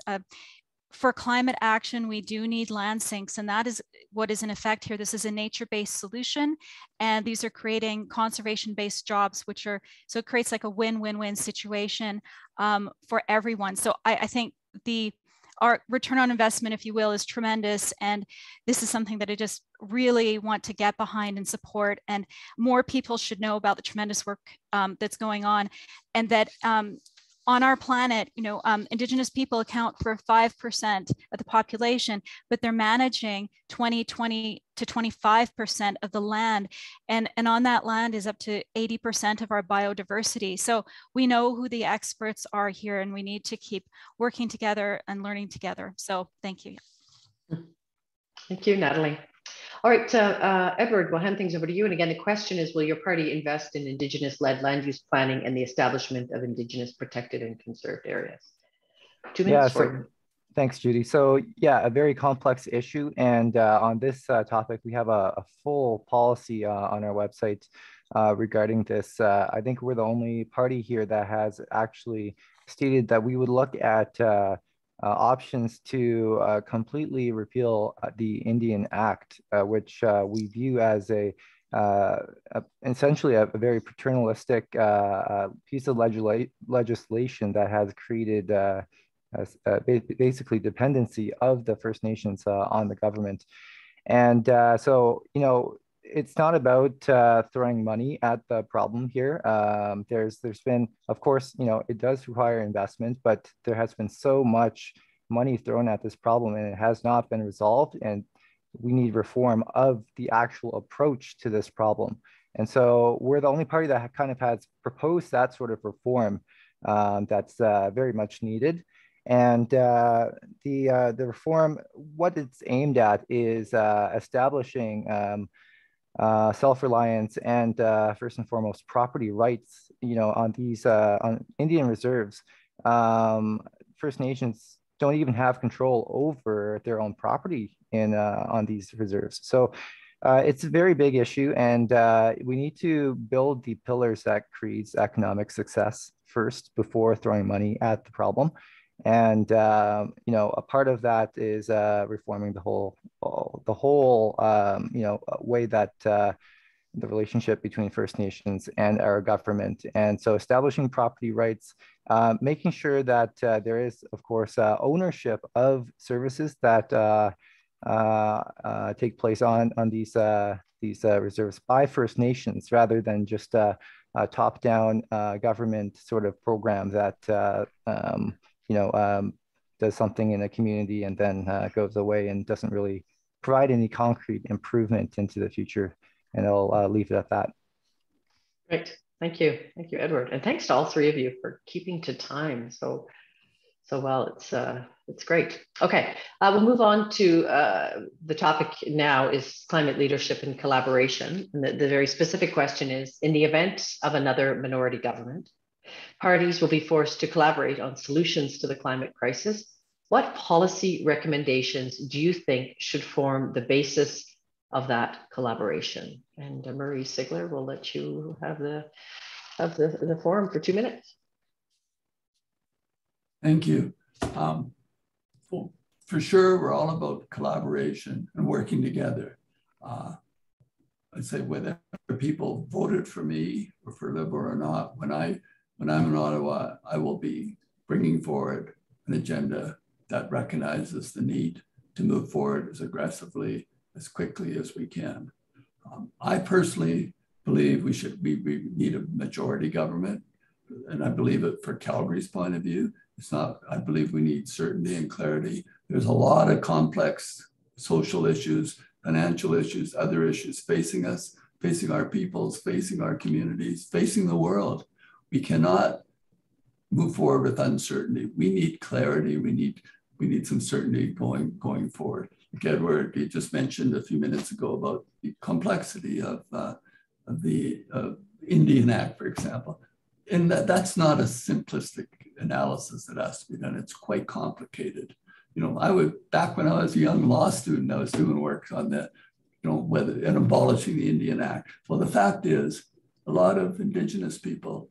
For climate action, we do need land sinks, and that is what is in effect here. This is a nature-based solution, and these are creating conservation-based jobs, which are, so it creates like a win-win-win situation for everyone. So I think our return on investment, if you will, is tremendous. And this is something that I just really want to get behind and support. And more people should know about the tremendous work that's going on, and that on our planet, Indigenous people account for 5% of the population, but they're managing 20 to 25% of the land. And on that land is up to 80% of our biodiversity. So we know who the experts are here, and we need to keep working together and learning together. So thank you. Thank you, Natalie. All right, Edward, we'll hand things over to you. And again, the question is, will your party invest in Indigenous-led land use planning and the establishment of Indigenous protected and conserved areas? 2 minutes for you. Thanks, Judy. So yeah, a very complex issue. And on this topic, we have a full policy on our website regarding this. I think we're the only party here that has actually stated that we would look at options to completely repeal the Indian Act, which we view as essentially a very paternalistic piece of legislation that has created basically dependency of the First Nations on the government. And so, it's not about throwing money at the problem here. There's been, of course, you know, it does require investment, but there has been so much money thrown at this problem and it has not been resolved. And we need reform of the actual approach to this problem. And so we're the only party that kind of has proposed that sort of reform that's very much needed. And the reform, what it's aimed at is establishing self-reliance and first and foremost property rights, you know, on these on Indian reserves. First Nations don't even have control over their own property in on these reserves. So it's a very big issue, and we need to build the pillars that creates economic success first before throwing money at the problem. And you know, a part of that is reforming the whole you know, way that the relationship between First Nations and our government, and so establishing property rights, making sure that there is, of course, ownership of services that take place on these reserves by First Nations, rather than just a top-down government sort of program that you know, does something in a community and then goes away and doesn't really provide any concrete improvement into the future. And I'll leave it at that. Great, thank you. Thank you, Edward. And thanks to all three of you for keeping to time so well. It's great. Okay, we'll move on to the topic now is climate leadership and collaboration. And the very specific question is, in the event of another minority government, parties will be forced to collaborate on solutions to the climate crisis. What policy recommendations do you think should form the basis of that collaboration? And Marie Sigler, will let you have the forum for 2 minutes. Thank you. For sure, we're all about collaboration and working together. I'd say whether people voted for me or for Liberal or not, when I'm in Ottawa, I will be bringing forward an agenda that recognizes the need to move forward as aggressively, as quickly as we can. I personally believe we need a majority government, and I believe it for Calgary's point of view. I believe we need certainty and clarity. There's a lot of complex social issues, financial issues, other issues facing us, facing our peoples, facing our communities, facing the world. We cannot move forward with uncertainty. We need clarity. We need some certainty going forward. Like Edward, you just mentioned a few minutes ago about the complexity of the Indian Act, for example. And that's not a simplistic analysis that has to be done. It's quite complicated. You know, back when I was a young law student, I was doing work on that, you know, and abolishing the Indian Act. Well, the fact is, a lot of Indigenous people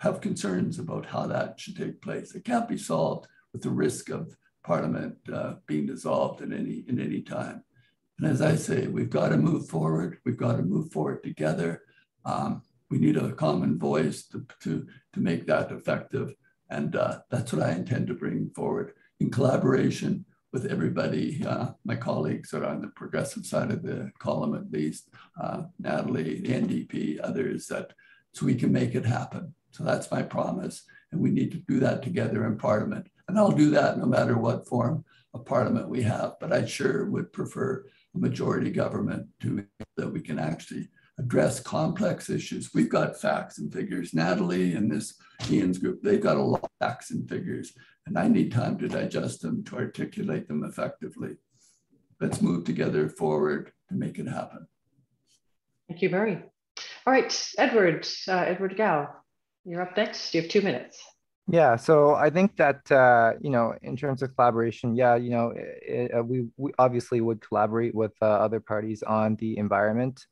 have concerns about how that should take place. It can't be solved with the risk of Parliament being dissolved at any time. And as I say, we've got to move forward. We've got to move forward together. We need a common voice to make that effective. And that's what I intend to bring forward in collaboration with everybody, my colleagues that are on the progressive side of the column at least, Natalie, NDP, others, so we can make it happen. So that's my promise. And we need to do that together in Parliament. And I'll do that no matter what form of Parliament we have. But I sure would prefer a majority government to make sure that we can actually address complex issues. We've got facts and figures. Natalie and this Ian's group, they've got a lot of facts and figures. And I need time to digest them, to articulate them effectively. Let's move together forward to make it happen. Thank you, Murray. All right, Edward Gao. You're up next. You have 2 minutes. Yeah, so I think that, you know, in terms of collaboration, yeah, you know, we obviously would collaborate with other parties on the environment.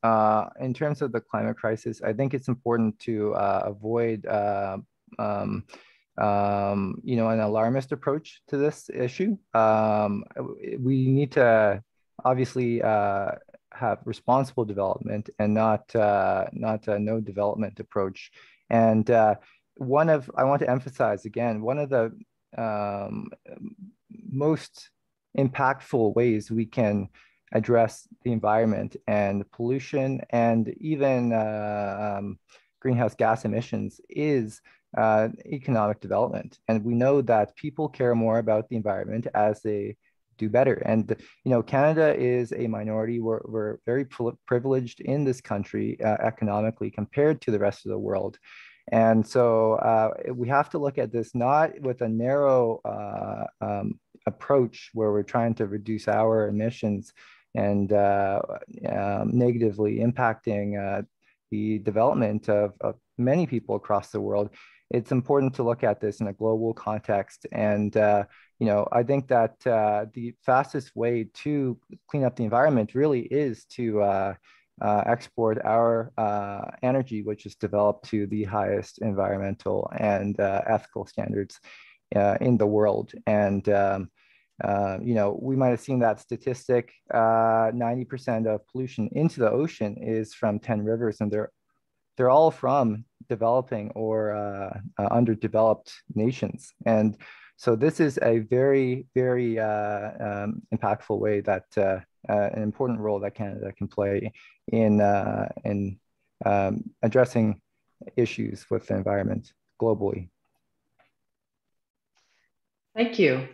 In terms of the climate crisis, I think it's important to avoid, you know, an alarmist approach to this issue. We need to obviously have responsible development and not a no development approach. And I want to emphasize again, one of the most impactful ways we can address the environment and pollution, and even greenhouse gas emissions is economic development. And we know that people care more about the environment as they do better. And, you know, Canada is a minority. We're very privileged in this country economically compared to the rest of the world. And so we have to look at this not with a narrow approach where we're trying to reduce our emissions and negatively impacting the development of many people across the world. It's important to look at this in a global context. And, you know, I think that the fastest way to clean up the environment really is to export our energy, which is developed to the highest environmental and ethical standards in the world. And, you know, we might have seen that statistic, 90% of pollution into the ocean is from 10 rivers, and they're all from developing or underdeveloped nations. And so this is a very, very impactful way that an important role that Canada can play in addressing issues with the environment globally. Thank you.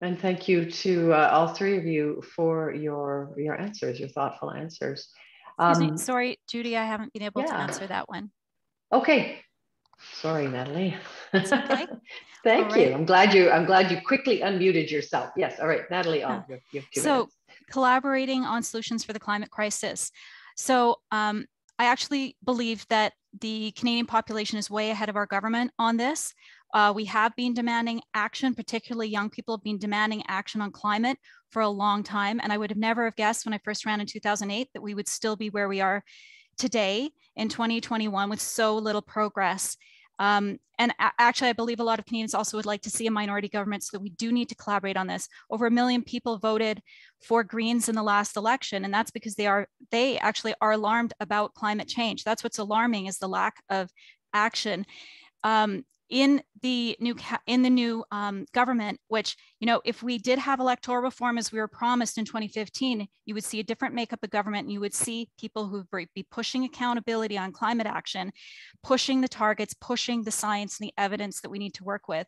And thank you to all three of you for your answers, your thoughtful answers. Sorry, Judy, I haven't been able to answer that one. Okay. Sorry, Natalie. It's okay. Thank you. Right. I'm glad you quickly unmuted yourself. Yes. All right, Natalie. You have 2 minutes. Collaborating on solutions for the climate crisis. So I actually believe that the Canadian population is way ahead of our government on this. We have been demanding action, particularly young people have been demanding action on climate for a long time. And I would have never have guessed when I first ran in 2008 that we would still be where we are today in 2021 with so little progress. And actually, I believe a lot of Canadians also would like to see a minority government, so that we do need to collaborate on this. Over 1 million people voted for Greens in the last election, and that's because they actually are alarmed about climate change. That's what's alarming, is the lack of action in the new government. Which, you know, if we did have electoral reform as we were promised in 2015, you would see a different makeup of government, and you would see people who would be pushing accountability on climate action, pushing the targets, pushing the science and the evidence that we need to work with.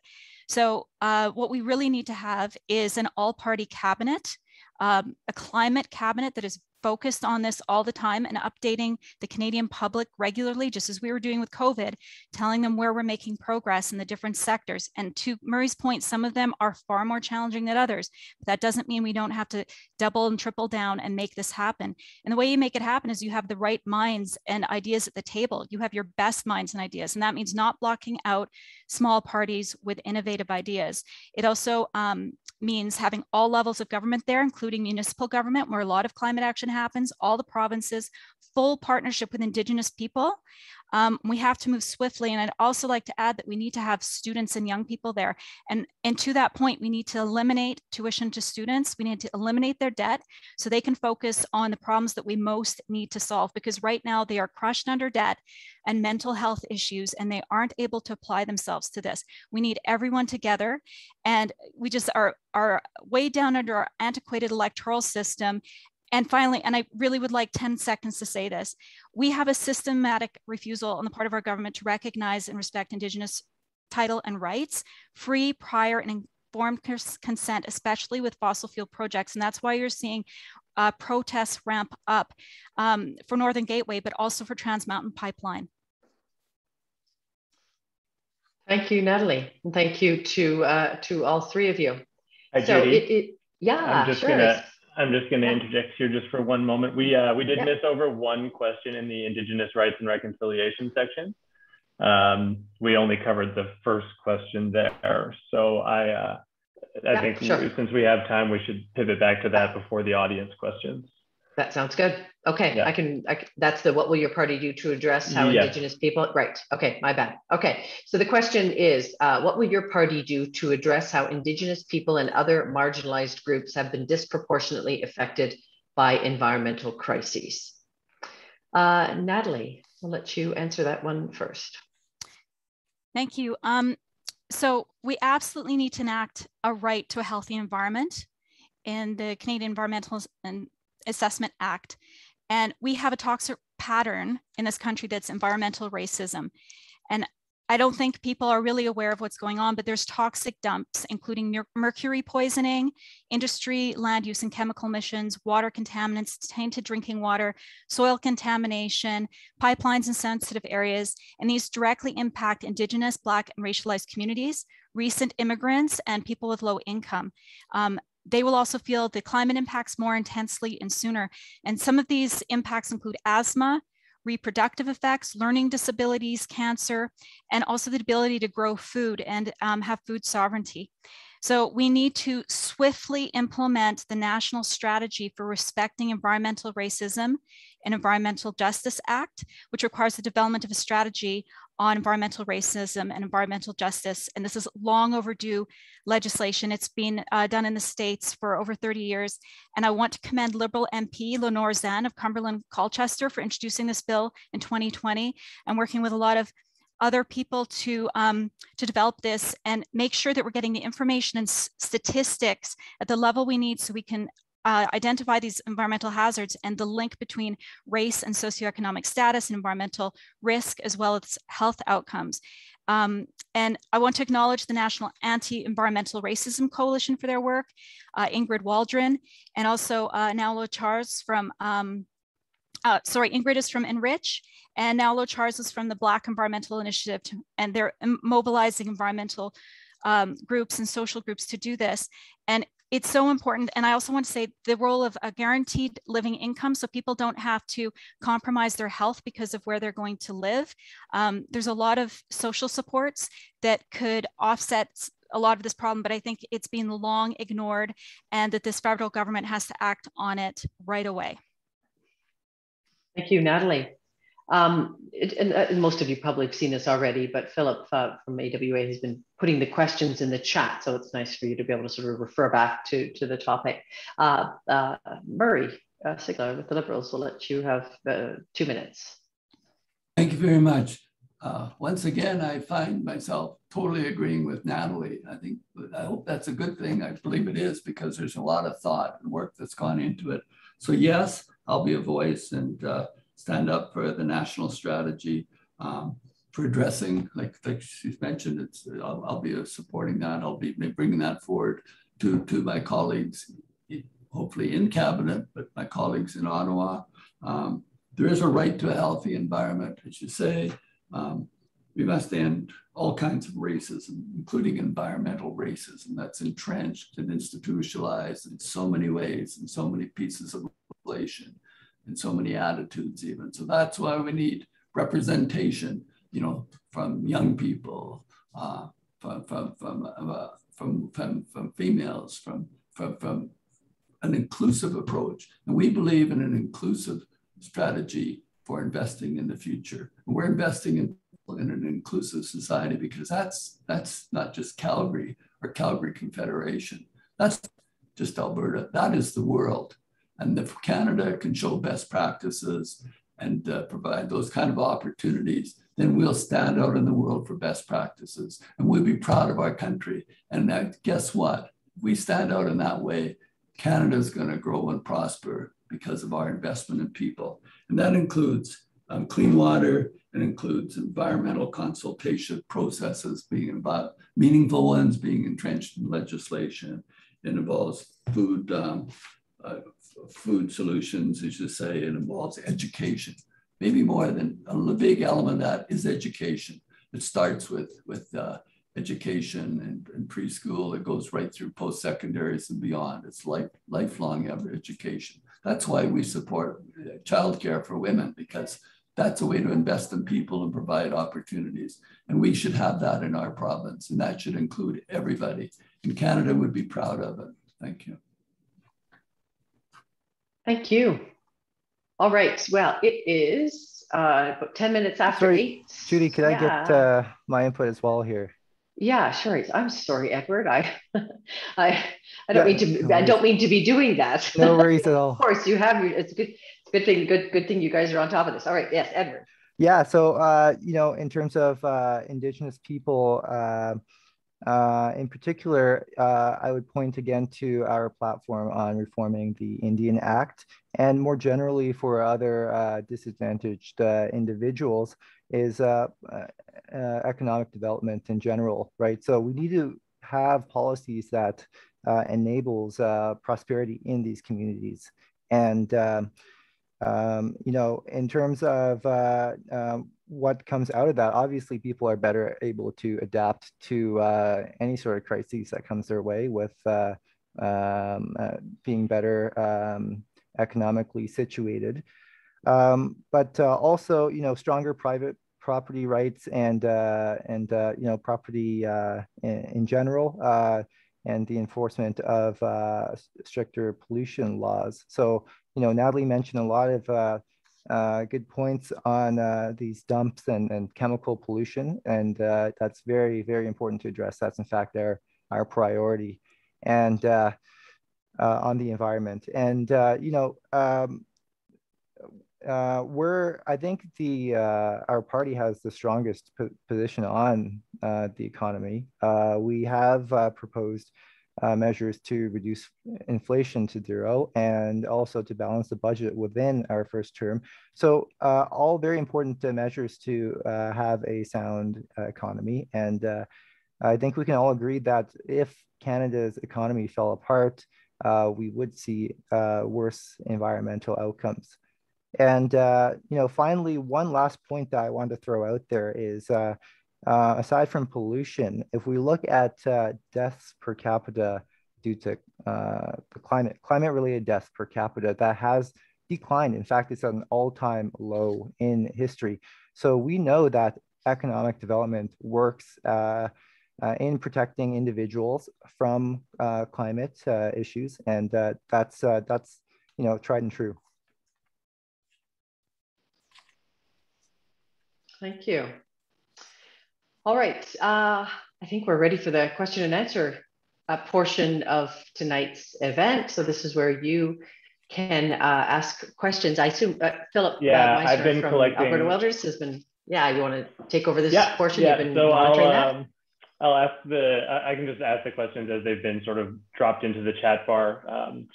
So what we really need to have is an all-party cabinet, a climate cabinet that is focused on this all the time and updating the Canadian public regularly, just as we were doing with COVID, telling them where we're making progress in the different sectors. And to Murray's point, some of them are far more challenging than others, but that doesn't mean we don't have to double and triple down and make this happen. And the way you make it happen is you have the right minds and ideas at the table. You have your best minds and ideas, and that means not blocking out small parties with innovative ideas. It also means having all levels of government there, including municipal government, where a lot of climate action happens, all the provinces, full partnership with Indigenous people. We have to move swiftly. And I'd also like to add that we need to have students and young people there. And to that point, we need to eliminate tuition to students. We need to eliminate their debt so they can focus on the problems that we most need to solve, because right now they are crushed under debt and mental health issues, and they aren't able to apply themselves to this. We need everyone together, and we just are way down under our antiquated electoral system. And finally, and I really would like 10 seconds to say this, we have a systematic refusal on the part of our government to recognize and respect Indigenous title and rights, free, prior, and informed consent, especially with fossil fuel projects. And that's why you're seeing protests ramp up for Northern Gateway, but also for Trans Mountain Pipeline. Thank you, Natalie. And thank you to all three of you. Hi, so Judy. I'm just going to interject here just for one moment. We did miss over one question in the Indigenous Rights and Reconciliation section. We only covered the first question there. So I think since we have time, we should pivot back to that before the audience questions. That sounds good. Okay, yeah. That's the what will your party do to address how Indigenous people, right, okay, my bad. Okay, so the question is, what will your party do to address how Indigenous people and other marginalized groups have been disproportionately affected by environmental crises? Natalie, I'll let you answer that one first. Thank you. So we absolutely need to enact a right to a healthy environment in the Canadian Environmental and Assessment Act. And we have a toxic pattern in this country that's environmental racism. And I don't think people are really aware of what's going on, but there's toxic dumps, including mercury poisoning, industry, land use and chemical emissions, water contaminants, tainted drinking water, soil contamination, pipelines in sensitive areas, and these directly impact Indigenous, Black, and racialized communities, recent immigrants, and people with low income. They will also feel the climate impacts more intensely and sooner. And some of these impacts include asthma, reproductive effects, learning disabilities, cancer, and also the ability to grow food and have food sovereignty. So we need to swiftly implement the National Strategy for Respecting Environmental Racism and Environmental Justice Act, which requires the development of a strategy on environmental racism and environmental justice. And this is long overdue legislation. It's been done in the States for over 30 years. And I want to commend Liberal MP Lenore Zan of Cumberland Colchester for introducing this bill in 2020 and working with a lot of other people to develop this and make sure that we're getting the information and statistics at the level we need so we can identify these environmental hazards and the link between race and socioeconomic status and environmental risk, as well as health outcomes. And I want to acknowledge the National Anti-Environmental Racism Coalition for their work, Ingrid Waldron, and also Nalo Charles from, Ingrid is from Enrich, and Nalo Charles is from the Black Environmental Initiative, and they're mobilizing environmental groups and social groups to do this. And it's so important. And I also want to say the role of a guaranteed living income, so people don't have to compromise their health because of where they're going to live. There's a lot of social supports that could offset a lot of this problem, but I think it's been long ignored and that this federal government has to act on it right away. Thank you, Natalie. And most of you probably have seen this already, but Philip from AWA has been putting the questions in the chat, so it's nice for you to be able to sort of refer back to the topic. Murray Sigler with the Liberals, will let you have 2 minutes. Thank you very much. Once again, I find myself totally agreeing with Natalie. I hope that's a good thing. I believe it is, because there's a lot of thought and work that's gone into it. So yes, I'll be a voice and stand up for the national strategy for addressing, like she's mentioned, I'll be supporting that. I'll be bringing that forward to my colleagues, hopefully in cabinet, but my colleagues in Ottawa. There is a right to a healthy environment, as you say. We must end all kinds of racism, including environmental racism that's entrenched and institutionalized in so many ways, in so many pieces of legislation, in so many attitudes even. So that's why we need representation, you know, from young people, from females, from an inclusive approach. And we believe in an inclusive strategy for investing in the future. And we're investing in an inclusive society, because that's not just Calgary or Calgary Confederation. That's just Alberta. That is the world. And if Canada can show best practices and provide those kind of opportunities, then we'll stand out in the world for best practices, and we'll be proud of our country. And guess what? If we stand out in that way, Canada's going to grow and prosper because of our investment in people. And that includes clean water. It includes environmental consultation processes being about meaningful ones being entrenched in legislation. It involves food solutions, as you say. It involves education. Maybe more than a big element of that is education. It starts with education and preschool. It goes right through post-secondaries and beyond. It's like lifelong education. That's why we support childcare for women, because that's a way to invest in people and provide opportunities. And we should have that in our province, and that should include everybody. And Canada would be proud of it. Thank you. Thank you. All right. Well, it is about 10 minutes after 8. Judy, could I get my input as well here? Yeah, sure. I'm sorry, Edward. I don't mean to be doing that. No worries at all. Of course, you have. It's good. Good thing you guys are on top of this. All right. Yes, Edward. Yeah. So in terms of Indigenous people, In particular, I would point again to our platform on reforming the Indian Act, and more generally for other disadvantaged individuals is economic development in general, right? So we need to have policies that enables prosperity in these communities. And, you know, in terms of what comes out of that, obviously people are better able to adapt to any sort of crises that comes their way with being better economically situated. But also, you know, stronger private property rights and you know, property in general, and the enforcement of stricter pollution laws. So, you know, Natalie mentioned a lot of good points on these dumps and chemical pollution, and that's very, very important to address. That's in fact our priority, and on the environment. And you know, I think the our party has the strongest position on the economy. We have proposed measures to reduce inflation to zero and also to balance the budget within our first term. So all very important measures to have a sound economy. And I think we can all agree that if Canada's economy fell apart, we would see worse environmental outcomes. And, you know, finally, one last point that I wanted to throw out there is, aside from pollution, if we look at deaths per capita due to the climate-related deaths per capita, that has declined. In fact, it's at an all-time low in history. So we know that economic development works in protecting individuals from climate issues, and that's you know, tried and true. Thank you. All right, I think we're ready for the question and answer portion of tonight's event. So this is where you can ask questions. I assume Philip, yeah, Meitzner, I've been from collecting Alberta Wilderness has been. Yeah, you want to take over this portion? Yeah, you've been monitoring that? I'll ask I can just ask the questions as they've been sort of dropped into the chat bar,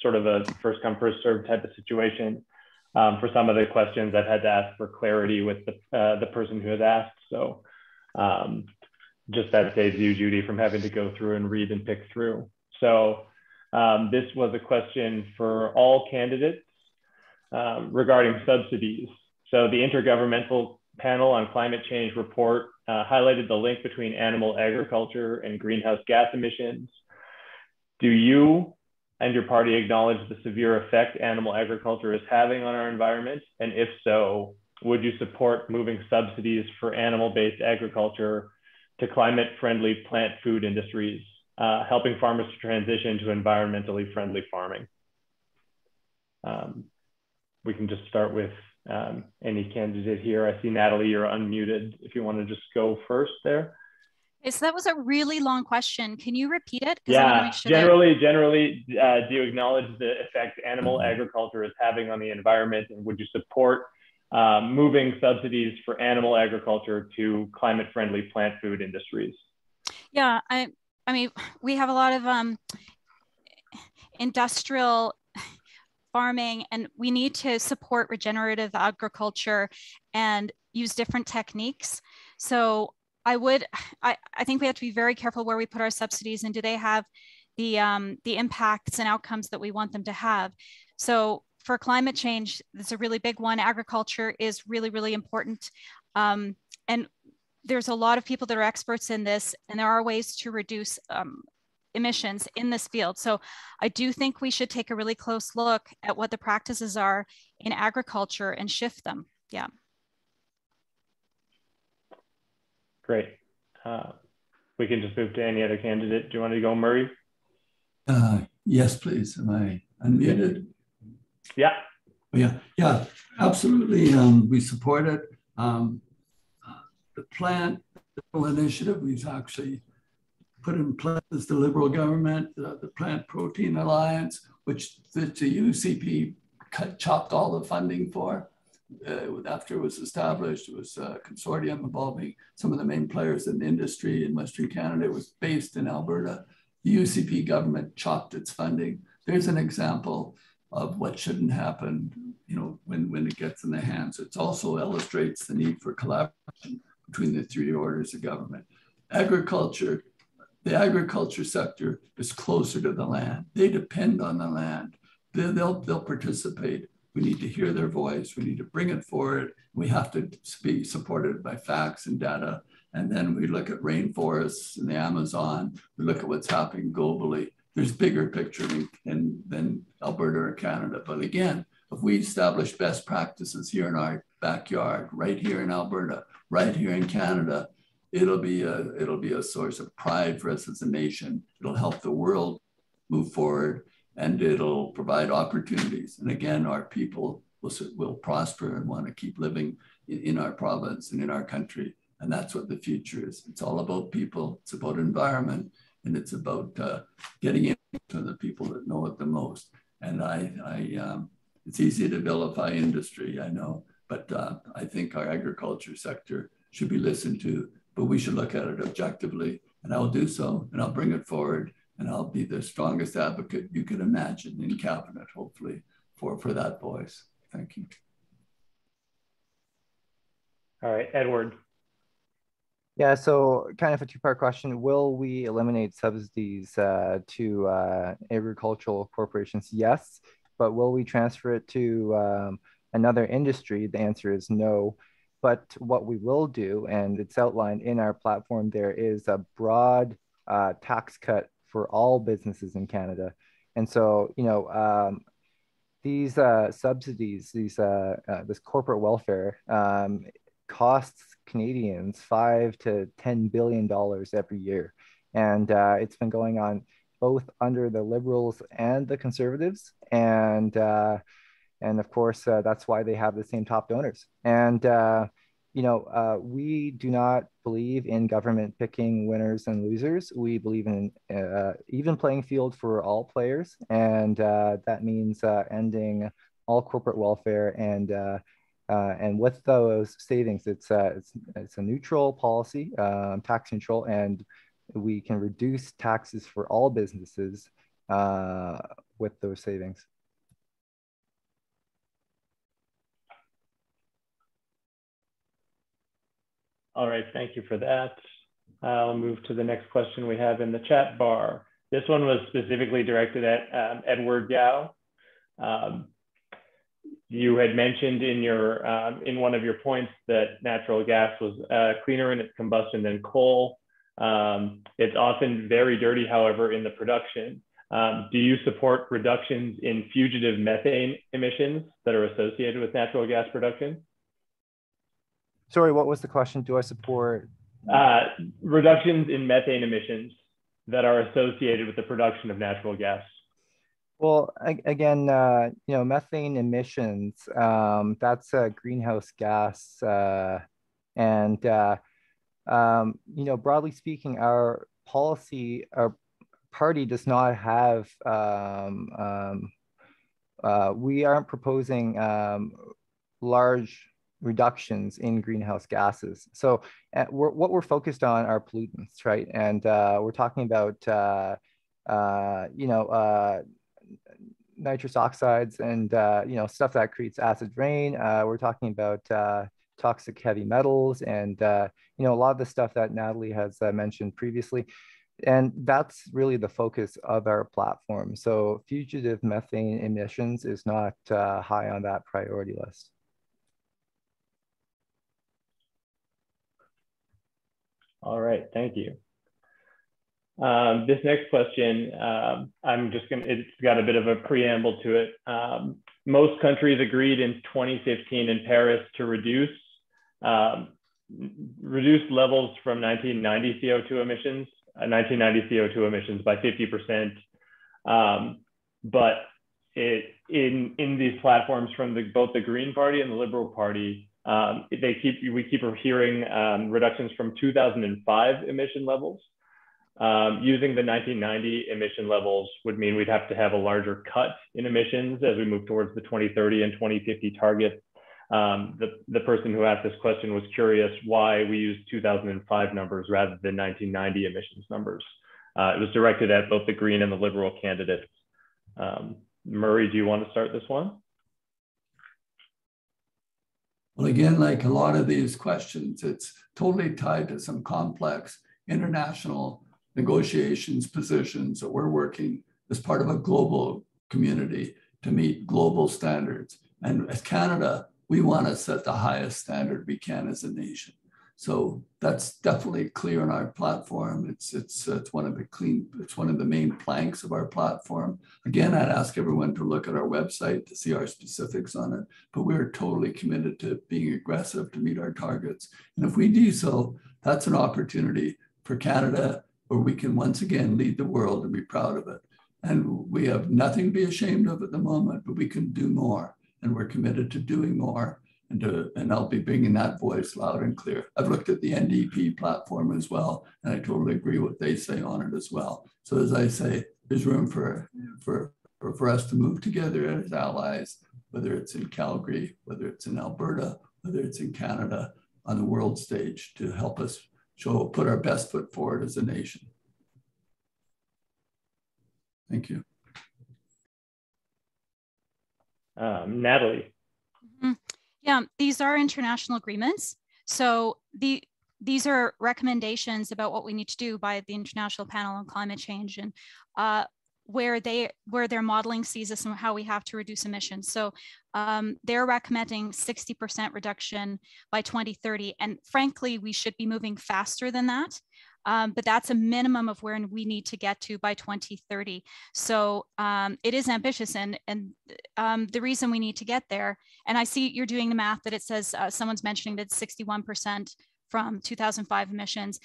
sort of a first come first served type of situation. For some of the questions, I've had to ask for clarity with the person who had asked. So just that saves you, Judy, from having to go through and read and pick through. So this was a question for all candidates regarding subsidies. So the Intergovernmental Panel on Climate Change report highlighted the link between animal agriculture and greenhouse gas emissions. Do you and your party acknowledge the severe effect animal agriculture is having on our environment? And if so, would you support moving subsidies for animal-based agriculture to climate-friendly plant food industries, helping farmers to transition to environmentally friendly farming? We can just start with any candidate here. I see, Natalie, you're unmuted. If you want to just go first there. Yes, that was a really long question. Can you repeat it? Yeah, sure. Generally, do you acknowledge the effect animal agriculture is having on the environment, and would you support moving subsidies for animal agriculture to climate-friendly plant food industries? Yeah, I mean, we have a lot of industrial farming, and we need to support regenerative agriculture and use different techniques. So I think we have to be very careful where we put our subsidies, and do they have the impacts and outcomes that we want them to have. So for climate change, it's a really big one. Agriculture is really, really important. And there's a lot of people that are experts in this, and there are ways to reduce emissions in this field. So I do think we should take a really close look at what the practices are in agriculture and shift them. Yeah. Great. We can just move to any other candidate. Do you want to go, Murray? Yes, please. Am I unmuted? Yeah. Yeah. Yeah. Absolutely. We support it. The plant initiative we've actually put in place is the Liberal government, the Plant Protein Alliance, which the UCP chopped all the funding for. after it was established, it was a consortium involving some of the main players in the industry in Western Canada. It was based in Alberta. The UCP government chopped its funding. There's an example of what shouldn't happen, you know, when it gets in the hands. It also illustrates the need for collaboration between the three orders of government. Agriculture, the agriculture sector is closer to the land. They depend on the land. They'll participate. We need to hear their voice. We need to bring it forward. We have to be supported by facts and data. And then we look at rainforests in the Amazon. We look at what's happening globally. There's bigger picture than Alberta or Canada. But again, if we establish best practices here in our backyard, right here in Alberta, right here in Canada, it'll be a source of pride for us as a nation. It'll help the world move forward, and it'll provide opportunities. And again, our people will prosper and want to keep living in our province and in our country. And that's what the future is. It's all about people. It's about environment. And it's about getting in to the people that know it the most. And I it's easy to vilify industry, I know, but I think our agriculture sector should be listened to, but we should look at it objectively, and I'll do so, and I'll bring it forward, and I'll be the strongest advocate you could imagine in cabinet, hopefully, for that voice. Thank you. All right, Edward. Yeah, so kind of a two-part question. Will we eliminate subsidies to agricultural corporations? Yes, but will we transfer it to another industry? The answer is no. But what we will do, and it's outlined in our platform, there is a broad tax cut for all businesses in Canada. And so, you know, these subsidies, these this corporate welfare costs Canadians $5 to $10 billion every year, and it's been going on both under the Liberals and the Conservatives, and of course that's why they have the same top donors. And you know, we do not believe in government picking winners and losers. We believe in even playing field for all players, and that means ending all corporate welfare, and with those savings, it's a neutral policy, tax neutral, and we can reduce taxes for all businesses with those savings. All right, thank you for that. I'll move to the next question we have in the chat bar. This one was specifically directed at Edward Gao. You had mentioned in your in one of your points that natural gas was cleaner in its combustion than coal. It's often very dirty, however, in the production. Do you support reductions in fugitive methane emissions that are associated with natural gas production? Sorry, what was the question? Do I support? Reductions in methane emissions that are associated with the production of natural gas. Well, again, you know, methane emissions, that's a greenhouse gas. And, you know, broadly speaking, our policy, our party does not have, we aren't proposing large reductions in greenhouse gases. So what we're focused on are pollutants, right? And we're talking about, you know, nitrous oxides and you know, stuff that creates acid rain. We're talking about toxic heavy metals and you know, a lot of the stuff that Natalie has mentioned previously, and that's really the focus of our platform. So fugitive methane emissions is not high on that priority list. All right, thank you. This next question, I'm just gonna, it's got a bit of a preamble to it. Most countries agreed in 2015 in Paris to reduce levels from 1990 CO2 emissions by 50%. But in these platforms from both the Green Party and the Liberal Party, we keep hearing reductions from 2005 emission levels. Using the 1990 emission levels would mean we'd have to have a larger cut in emissions as we move towards the 2030 and 2050 targets. The person who asked this question was curious why we used 2005 numbers rather than 1990 emissions numbers. It was directed at both the Green and the Liberal candidates. Murray, do you want to start this one? Well, again, like a lot of these questions, it's totally tied to some complex international negotiations positions that we're working as part of a global community to meet global standards. And as Canada, we want to set the highest standard we can as a nation. So that's definitely clear on our platform. It's one of the main planks of our platform. Again, I'd ask everyone to look at our website to see our specifics on it, but we're totally committed to being aggressive to meet our targets. And if we do so, that's an opportunity for Canada where we can once again lead the world and be proud of it. And we have nothing to be ashamed of at the moment, but we can do more. And we're committed to doing more, and I'll be bringing that voice loud and clear. I've looked at the NDP platform as well, and I totally agree with what they say on it as well. So as I say, there's room for us to move together as allies, whether it's in Calgary, whether it's in Alberta, whether it's in Canada, on the world stage to help us put our best foot forward as a nation. Thank you. Natalie. Mm-hmm. Yeah, these are international agreements. So these are recommendations about what we need to do by the International Panel on Climate Change, and where their modeling sees us and how we have to reduce emissions. So they're recommending 60% reduction by 2030. And frankly, we should be moving faster than that. But that's a minimum of where we need to get to by 2030. So it is ambitious, and the reason we need to get there, and I see you're doing the math that it says, someone's mentioning that 61% from 2005 emissions.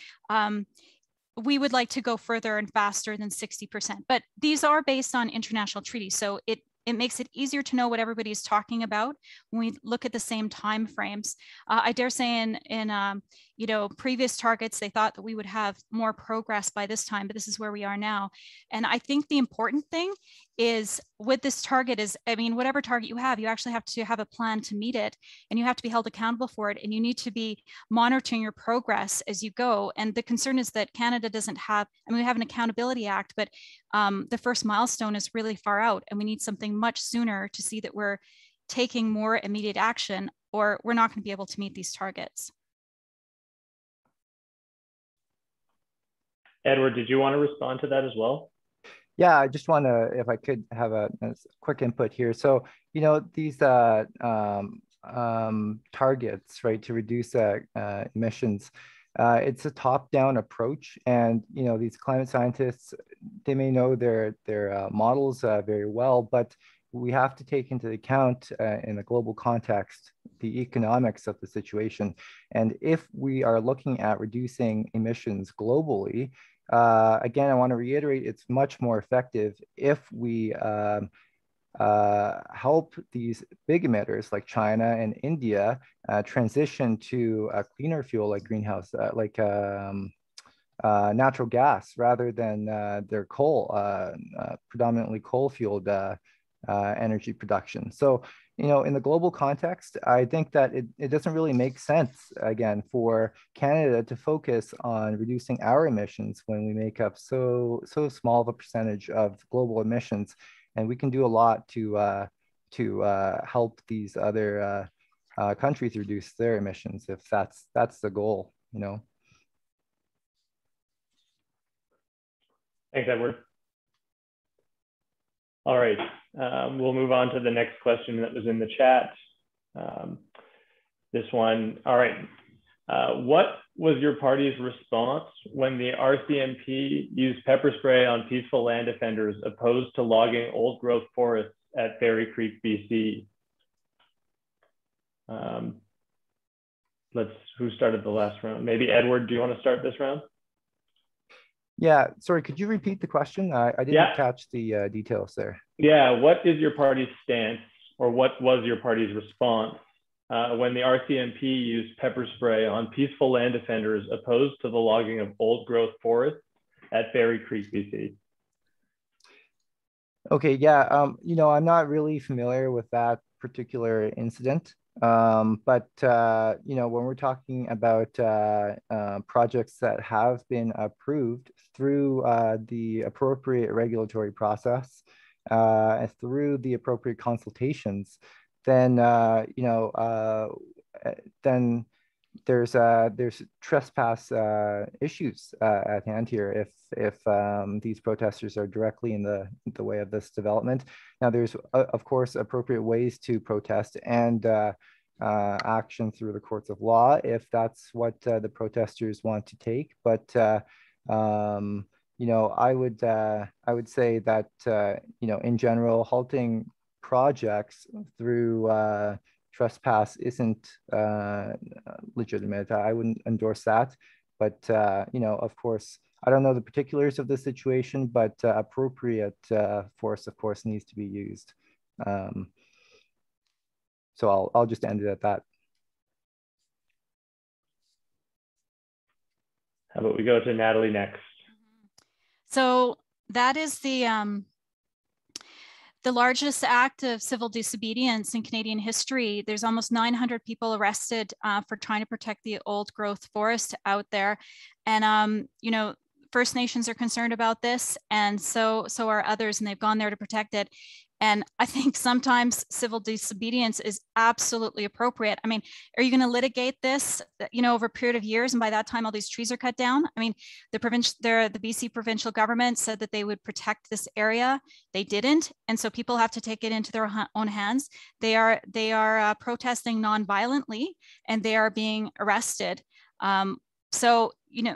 We would like to go further and faster than 60%, but these are based on international treaties. So it makes it easier to know what everybody's talking about when we look at the same time frames. I dare say in you know, previous targets, they thought that we would have more progress by this time, but this is where we are now. And I think the important thing is with this target is, I mean, whatever target you have, you actually have to have a plan to meet it, and you have to be held accountable for it, and you need to be monitoring your progress as you go. And the concern is that Canada doesn't have, I mean, we have an Accountability Act, but the first milestone is really far out, and we need something much sooner to see that we're taking more immediate action, or we're not going to be able to meet these targets. Edward, did you want to respond to that as well? Yeah, I just want to, if I could have a quick input here. So, you know, these targets, right, to reduce emissions, it's a top-down approach, and you know, these climate scientists, they may know their models very well, but we have to take into account in a global context the economics of the situation. And if we are looking at reducing emissions globally, again, I want to reiterate, it's much more effective if we help these big emitters like China and India transition to a cleaner fuel like natural gas, rather than their coal, predominantly coal-fueled energy production. So, you know, in the global context, I think that it doesn't really make sense, again, for Canada to focus on reducing our emissions when we make up so small of a percentage of global emissions. And we can do a lot to help these other countries reduce their emissions, if that's the goal, you know. Thanks, Edward. All right, we'll move on to the next question that was in the chat. This one, all right. What was your party's response when the RCMP used pepper spray on peaceful land offenders opposed to logging old growth forests at Fairy Creek, BC? Who started the last round? Maybe Edward, do you want to start this round? Yeah, sorry, could you repeat the question? I didn't catch the details there. Yeah, what is your party's stance, or what was your party's response when the RCMP used pepper spray on peaceful land offenders opposed to the logging of old growth forests at Fairy Creek, BC? Okay, yeah, you know, I'm not really familiar with that particular incident. You know, when we're talking about projects that have been approved through the appropriate regulatory process and through the appropriate consultations, then there's trespass issues at hand here if these protesters are directly in the way of this development. Now, there's of course appropriate ways to protest and action through the courts of law if that's what the protesters want to take. But you know, I would say that you know, in general, halting projects through trespass isn't legitimate. I wouldn't endorse that, but you know, of course, I don't know the particulars of the situation, but appropriate force, of course, needs to be used. So I'll just end it at that. How about we go to Natalie next? So that is the largest act of civil disobedience in Canadian history. There's almost 900 people arrested for trying to protect the old growth forest out there. And, you know, First Nations are concerned about this, and so are others, and they've gone there to protect it. And I think sometimes civil disobedience is absolutely appropriate. I mean, are you going to litigate this, you know, over a period of years, and by that time all these trees are cut down? I mean, the BC provincial government said that they would protect this area. They didn't, and so people have to take it into their own hands. They are protesting non-violently, and they are being arrested. So you know.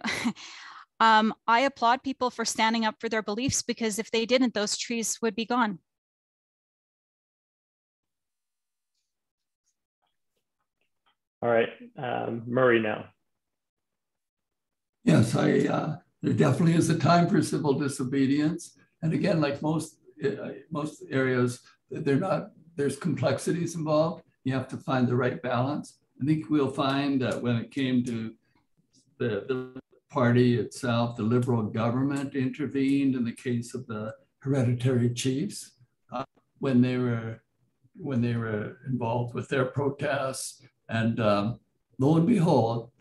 I applaud people for standing up for their beliefs, because if they didn't, those trees would be gone. All right, Murray now. Yes, there definitely is a time for civil disobedience. And again, like most areas, there's complexities involved. You have to find the right balance. I think we'll find that when it came to the Party itself, the Liberal government intervened in the case of the hereditary chiefs when they were involved with their protests, and lo and behold,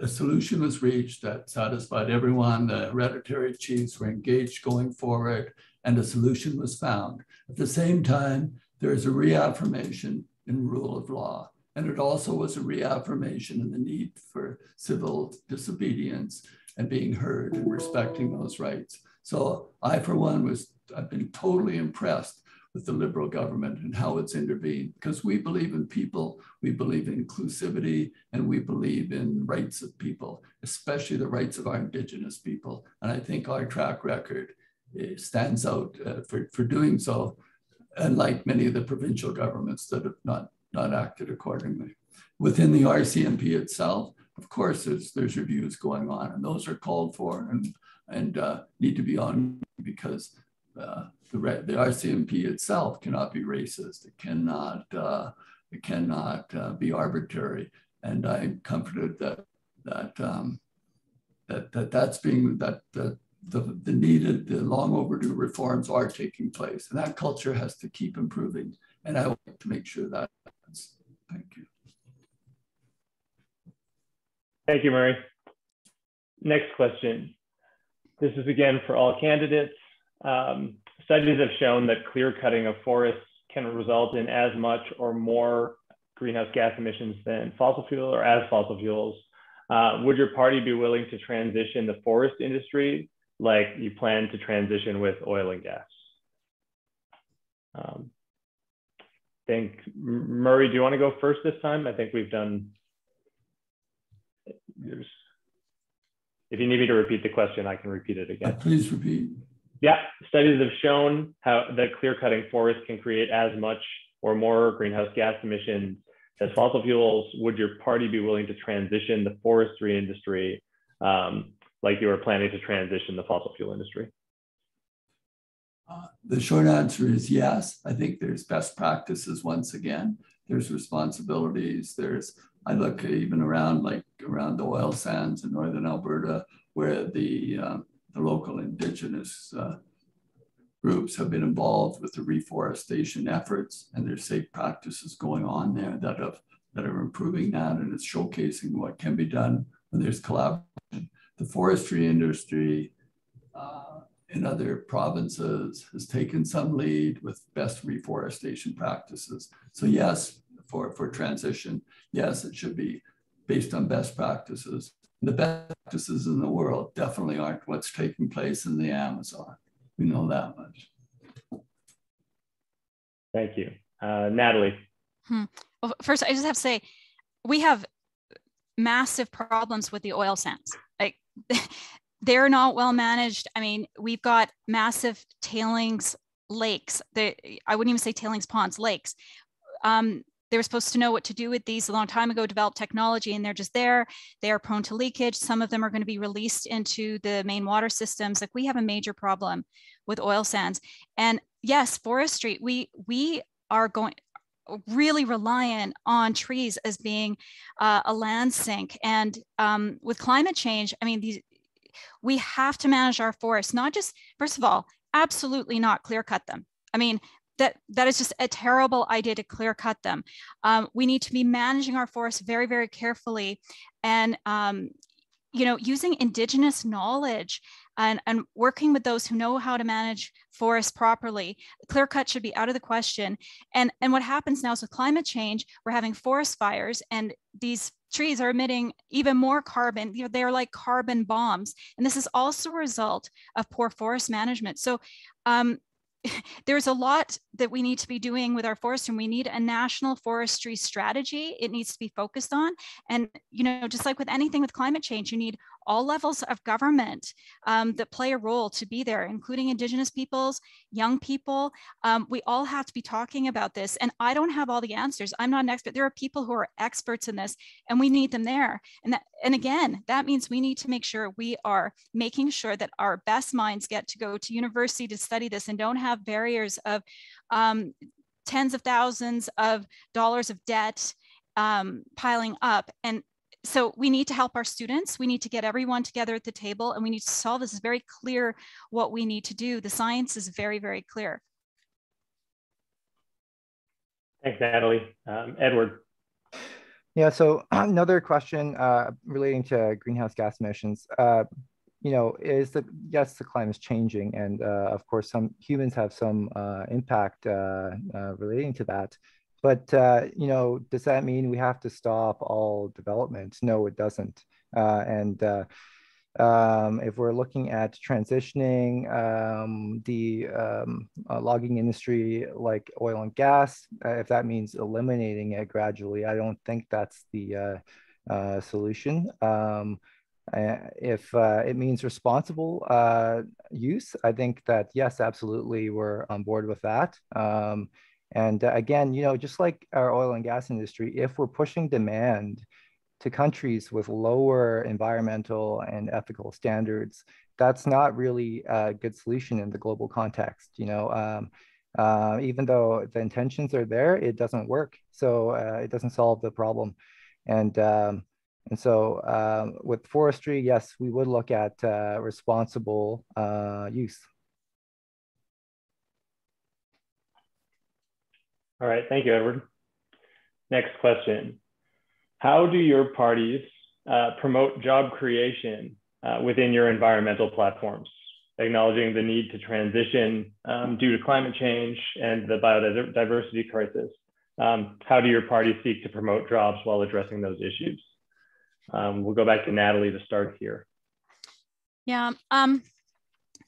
a solution was reached that satisfied everyone. The hereditary chiefs were engaged going forward, and a solution was found. At the same time, there is a reaffirmation in rule of law. And it also was a reaffirmation in the need for civil disobedience and being heard and respecting those rights. So I, for one, I've been totally impressed with the Liberal government and how it's intervened, because we believe in people, we believe in inclusivity, and we believe in rights of people, especially the rights of our Indigenous people. And I think our track record stands out for doing so, unlike many of the provincial governments that have not acted accordingly. Within the RCMP itself, of course, there's reviews going on, and those are called for and need to be on, because the RCMP itself cannot be racist. It cannot be arbitrary. And I'm comforted that the needed, the long overdue reforms are taking place, and that culture has to keep improving. And I would like to make sure that happens. Thank you. Thank you, Murray. Next question. This is again for all candidates. Studies have shown that clear cutting of forests can result in as much or more greenhouse gas emissions than fossil fuel or as fossil fuels. Would your party be willing to transition the forest industry like you plan to transition with oil and gas? I think, Murray, do you want to go first this time? I think we've done, if you need me to repeat the question, I can repeat it again. Please repeat. Yeah, studies have shown that clear-cutting forests can create as much or more greenhouse gas emissions as fossil fuels. Would your party be willing to transition the forestry industry like you were planning to transition the fossil fuel industry? The short answer is yes. I think there's best practices once again. There's responsibilities. I look even around the oil sands in Northern Alberta, where the local Indigenous groups have been involved with the reforestation efforts, and there's safe practices going on there that have that are improving that, and it's showcasing what can be done when there's collaboration. The forestry industry in other provinces has taken some lead with best reforestation practices. So yes, for transition, yes, it should be based on best practices. The best practices in the world definitely aren't what's taking place in the Amazon. We know that much. Thank you. Natalie. Well, first, I just have to say, we have massive problems with the oil sands. Like, they're not well managed. I mean, we've got massive tailings lakes. I wouldn't even say tailings ponds, lakes. They were supposed to know what to do with these a long time ago, develop technology, and they're just there. They are prone to leakage. Some of them are going to be released into the main water systems. Like, we have a major problem with oil sands. And yes, forestry, we are going really reliant on trees as being a land sink. And with climate change, I mean, we have to manage our forests, not just, first of all, absolutely not clear cut them. I mean, that is just a terrible idea to clear cut them. We need to be managing our forests very, very carefully, and you know, using Indigenous knowledge and working with those who know how to manage forests properly. Clear cut should be out of the question. And what happens now is with climate change, we're having forest fires, and these trees are emitting even more carbon. You know, they are like carbon bombs. And this is also a result of poor forest management. So there's a lot that we need to be doing with our forest, and we need a national forestry strategy. It needs to be focused on. And, you know, just like with anything with climate change, you need all levels of government that play a role to be there, including Indigenous peoples, young people. We all have to be talking about this. And I don't have all the answers. I'm not an expert. There are people who are experts in this, and we need them there. And again, that means we need to make sure we are making sure that our best minds get to go to university to study this and don't have barriers of tens of thousands of dollars of debt piling up. And so we need to help our students. We need to get everyone together at the table, and we need to solve this. It's very clear what we need to do. The science is very, very clear. Thanks, Natalie. Edward. Yeah, so another question relating to greenhouse gas emissions. You know, is that, yes, the climate is changing, and of course, some humans have some impact relating to that. But, you know, does that mean we have to stop all development? No, it doesn't. If we're looking at transitioning the logging industry, like oil and gas, if that means eliminating it gradually, I don't think that's the solution. If it means responsible use, I think that, yes, absolutely, we're on board with that. And again, you know, just like our oil and gas industry, if we're pushing demand to countries with lower environmental and ethical standards, that's not really a good solution in the global context. You know, even though the intentions are there, it doesn't work. So it doesn't solve the problem. And so with forestry, yes, we would look at responsible use. All right, thank you, Edward. Next question. How do your parties promote job creation within your environmental platforms, acknowledging the need to transition due to climate change and the biodiversity crisis? How do your parties seek to promote jobs while addressing those issues? We'll go back to Natalie to start here. Yeah.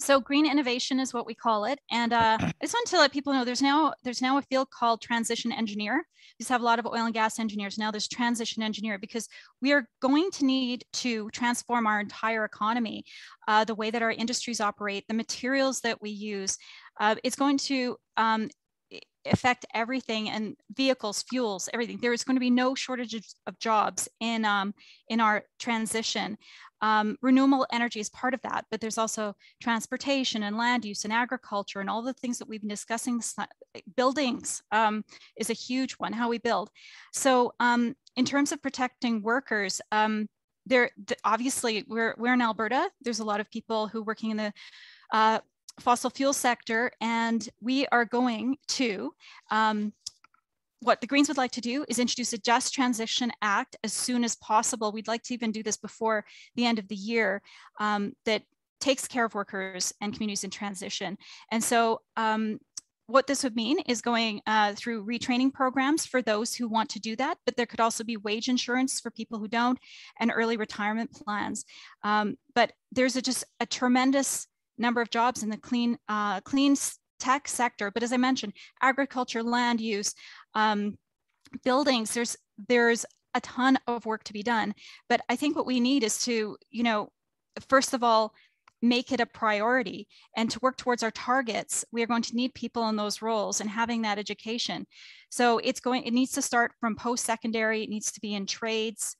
So green innovation is what we call it. And I just want to let people know there's now a field called transition engineer. We just have a lot of oil and gas engineers. Now there's transition engineer, because we are going to need to transform our entire economy, the way that our industries operate, the materials that we use. It's going to affect everything, and vehicles, fuels, everything. There is going to be no shortage of jobs in our transition. Renewable energy is part of that, but there's also transportation and land use and agriculture and all the things that we've been discussing. Buildings is a huge one, how we build. So in terms of protecting workers, obviously we're in Alberta. There's a lot of people who are working in the fossil fuel sector, and we are going to what the Greens would like to do is introduce a Just Transition Act as soon as possible. We'd like to even do this before the end of the year, that takes care of workers and communities in transition. And so what this would mean is going through retraining programs for those who want to do that, but there could also be wage insurance for people who don't, and early retirement plans. But there's just a tremendous number of jobs in the clean tech sector. But as I mentioned, agriculture, land use, buildings, there's a ton of work to be done. But I think what we need is to, first of all, make it a priority, and to work towards our targets. We are going to need people in those roles and having that education. So it needs to start from post-secondary, it needs to be in trades.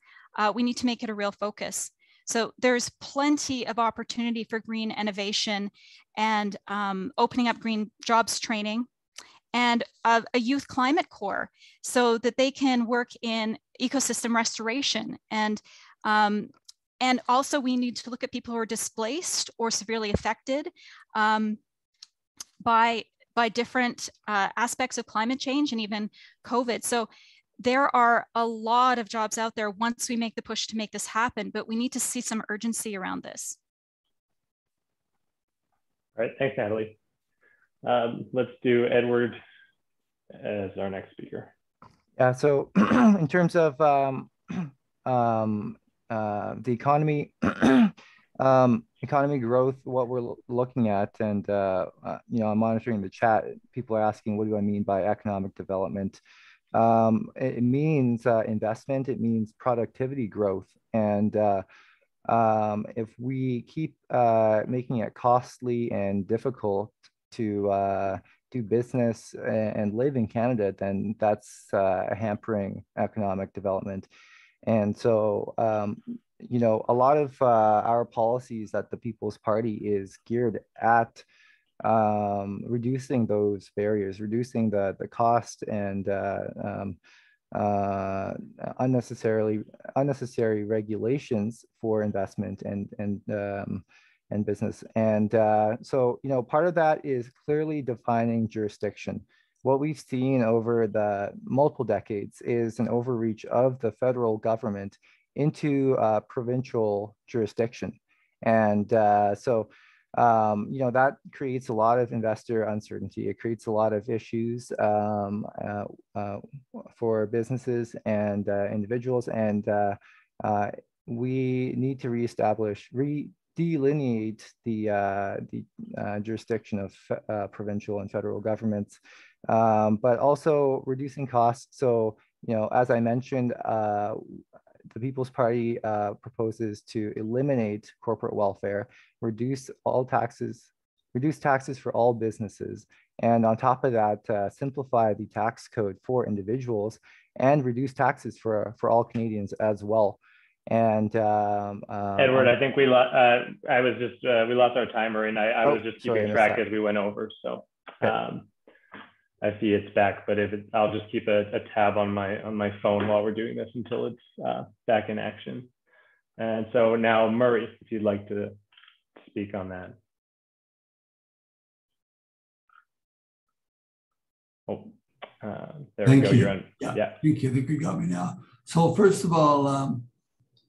We need to make it a real focus. So there's plenty of opportunity for green innovation and opening up green jobs training and a youth climate corps so that they can work in ecosystem restoration. And also we need to look at people who are displaced or severely affected by different aspects of climate change and even COVID. So there are a lot of jobs out there once we make the push to make this happen, but we need to see some urgency around this. All right, thanks, Natalie. Let's do Edward as our next speaker. Yeah, so in terms of the economy, economy growth, what we're looking at, and I'm monitoring the chat, people are asking, what do I mean by economic development? It means investment, it means productivity growth. And if we keep making it costly and difficult to do business and live in Canada, then that's hampering economic development. And so, a lot of our policies at the People's Party is geared at reducing those barriers, reducing the cost and unnecessary regulations for investment and business. And so, part of that is clearly defining jurisdiction. What we've seen over the multiple decades is an overreach of the federal government into provincial jurisdiction, and so. That creates a lot of investor uncertainty. It creates a lot of issues for businesses and individuals. And we need to reestablish, delineate the jurisdiction of provincial and federal governments, but also reducing costs. So, as I mentioned, the People's Party proposes to eliminate corporate welfare, reduce taxes for all businesses, and on top of that, simplify the tax code for individuals and reduce taxes for all Canadians as well. And Edward, I think we lost our timer, and I was just keeping track as we went over. So okay. I see it's back, but I'll just keep a tab on my phone while we're doing this until it's back in action. And so now, Murray, if you'd like to speak on that. Oh, there we go. You're on. Yeah. Thank you. I think you got me now. So first of all,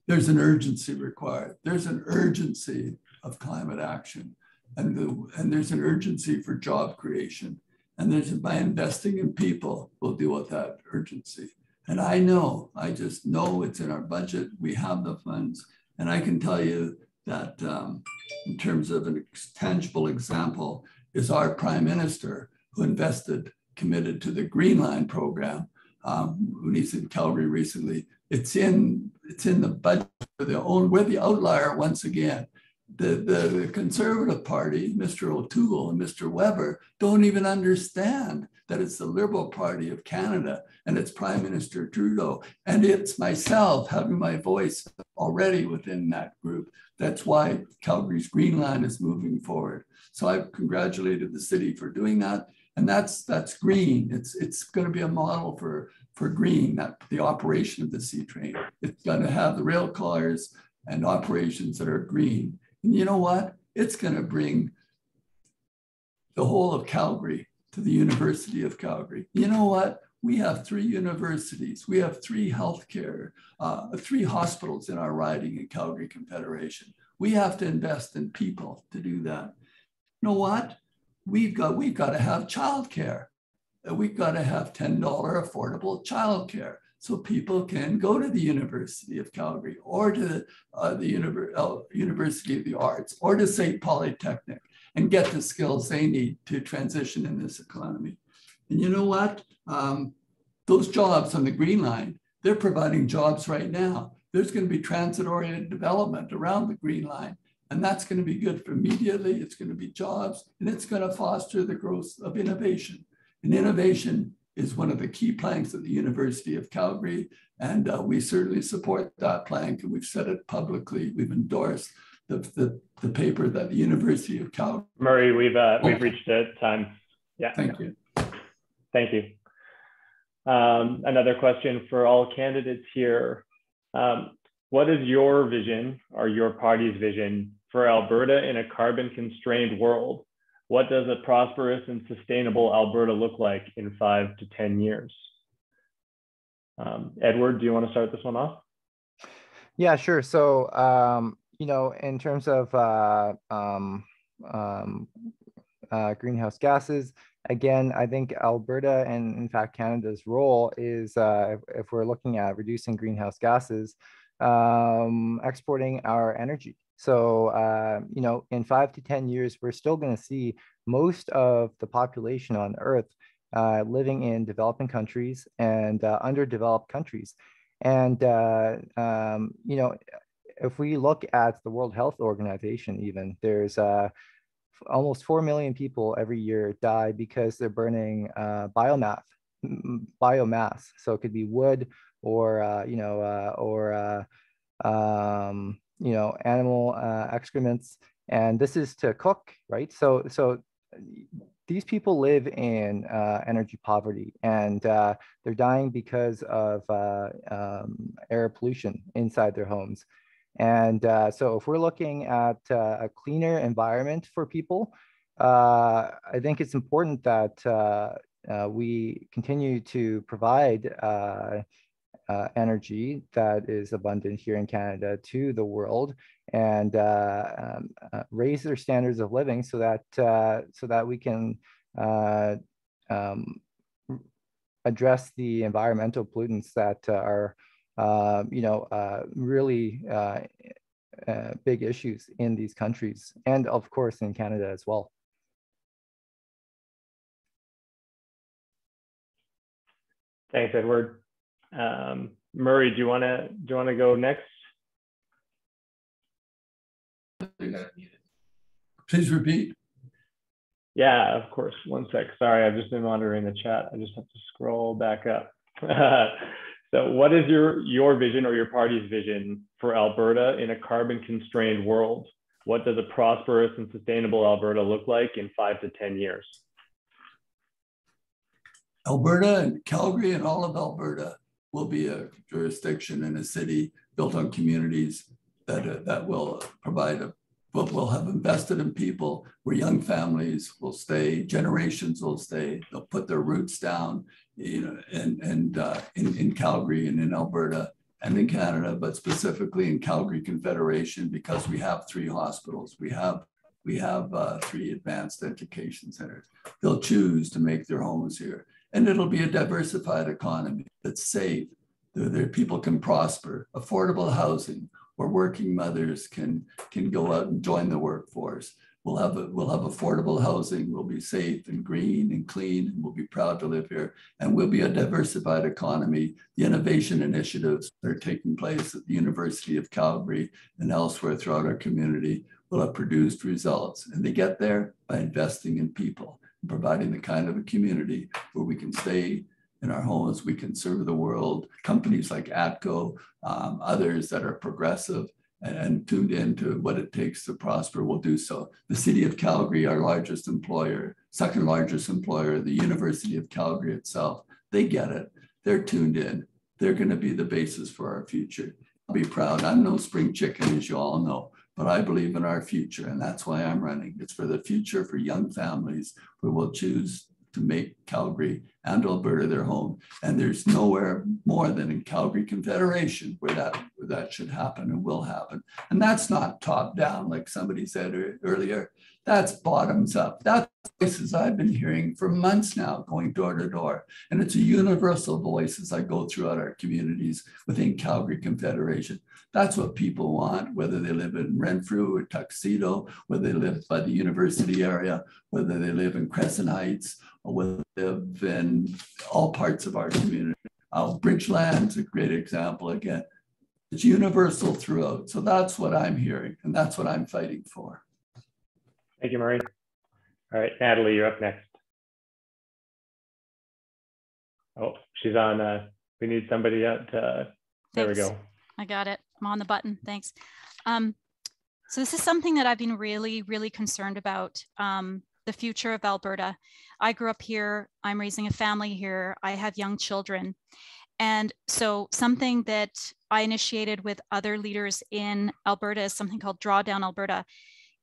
there's an urgency required. There's an urgency of climate action, and there's an urgency for job creation. And by investing in people, we'll deal with that urgency. And I just know it's in our budget. We have the funds. And I can tell you that in terms of a tangible example is our Prime Minister, who invested, committed to the Green Line program, when he's in Calgary recently. It's in the budget. We're the outlier once again. The Conservative Party, Mr. O'Toole and Mr. Webber, don't even understand that it's the Liberal Party of Canada and it's Prime Minister Trudeau. And it's myself having my voice already within that group. That's why Calgary's Green Line is moving forward. So I've congratulated the city for doing that. And that's green. It's going to be a model for green, the operation of the C train. It's going to have the rail cars and operations that are green. And you know what? It's going to bring the whole of Calgary to the University of Calgary. You know what? We have 3 universities, we have 3 healthcare, 3 hospitals in our riding in Calgary Confederation. We have to invest in people to do that. You know what? We've got to have childcare. We've got to have $10 affordable childcare so people can go to the University of Calgary or to the University of the Arts or to St. Polytechnic and get the skills they need to transition in this economy. And you know what? Those jobs on the Green Line, they're providing jobs right now. There's going to be transit-oriented development around the Green Line, and that's going to be good for immediately. It's going to be jobs, and it's going to foster the growth of innovation. And innovation is one of the key planks of the University of Calgary, and we certainly support that plank, and we've said it publicly. We've endorsed the paper that the University of Calgary... Murray, we've reached the time. Yeah. Thank you. Thank you. Another question for all candidates here. What is your vision or your party's vision for Alberta in a carbon-constrained world? What does a prosperous and sustainable Alberta look like in 5 to 10 years? Edward, do you want to start this one off? Yeah, sure. So, you know, in terms of greenhouse gases, again, I think Alberta and in fact Canada's role is if we're looking at reducing greenhouse gases, exporting our energy. So, you know, in 5 to 10 years, we're still going to see most of the population on Earth living in developing countries and underdeveloped countries. And, you know, if we look at the World Health Organization, even there's almost 4 million people every year die because they're burning biomass. So it could be wood or, you know, you know, animal excrements, and this is to cook, right? So these people live in energy poverty, and they're dying because of air pollution inside their homes. And so if we're looking at a cleaner environment for people, I think it's important that we continue to provide energy that is abundant here in Canada to the world, and raise their standards of living so that we can address the environmental pollutants that are you know really big issues in these countries, and of course in Canada as well. Thanks, Edward. Murray, do you want to go next? Please repeat. Yeah, of course. One sec. Sorry, I've just been monitoring the chat. I just have to scroll back up. So, what is your vision or your party's vision for Alberta in a carbon-constrained world? What does a prosperous and sustainable Alberta look like in 5 to 10 years? Alberta and Calgary and all of Alberta will be a jurisdiction and a city built on communities that will provide will have invested in people, where young families will stay, generations will stay, they'll put their roots down, you know, in Calgary and in Alberta and in Canada, but specifically in Calgary Confederation, because we have 3 hospitals, we have 3 advanced education centers. They'll choose to make their homes here. And it'll be a diversified economy that's safe. There people can prosper, affordable housing, where working mothers can go out and join the workforce. We'll have affordable housing. We'll be safe and green and clean, and we'll be proud to live here. And we'll be a diversified economy. The innovation initiatives that are taking place at the University of Calgary and elsewhere throughout our community will have produced results. And they get there by investing in people, providing the kind of a community where we can stay in our homes, we can serve the world. Companies like ATCO, others that are progressive and tuned into what it takes to prosper will do so. The City of Calgary, our largest employer, second largest employer, the University of Calgary itself, they get it. They're tuned in. They're going to be the basis for our future. I'll be proud. I'm no spring chicken, as you all know. But I believe in our future, and that's why I'm running. It's for the future, for young families who will choose to make Calgary and Alberta their home. And there's nowhere more than in Calgary Confederation where that should happen and will happen. And that's not top down, like somebody said earlier. That's bottoms up. That's voices I've been hearing for months now, going door to door. And it's a universal voice as I go throughout our communities within Calgary Confederation. That's what people want, whether they live in Renfrew or Tuxedo, whether they live by the university area, whether they live in Crescent Heights, or whether they live in all parts of our community. Bridgeland's a great example again. It's universal throughout. So that's what I'm hearing, and that's what I'm fighting for. Thank you, Marie. All right, Natalie, you're up next. Oh, she's on. We need somebody up to, there we go. I got it. I'm on the button. Thanks. So this is something that I've been really, really concerned about, the future of Alberta. I grew up here. I'm raising a family here. I have young children. And so something that I initiated with other leaders in Alberta is something called Draw Down Alberta.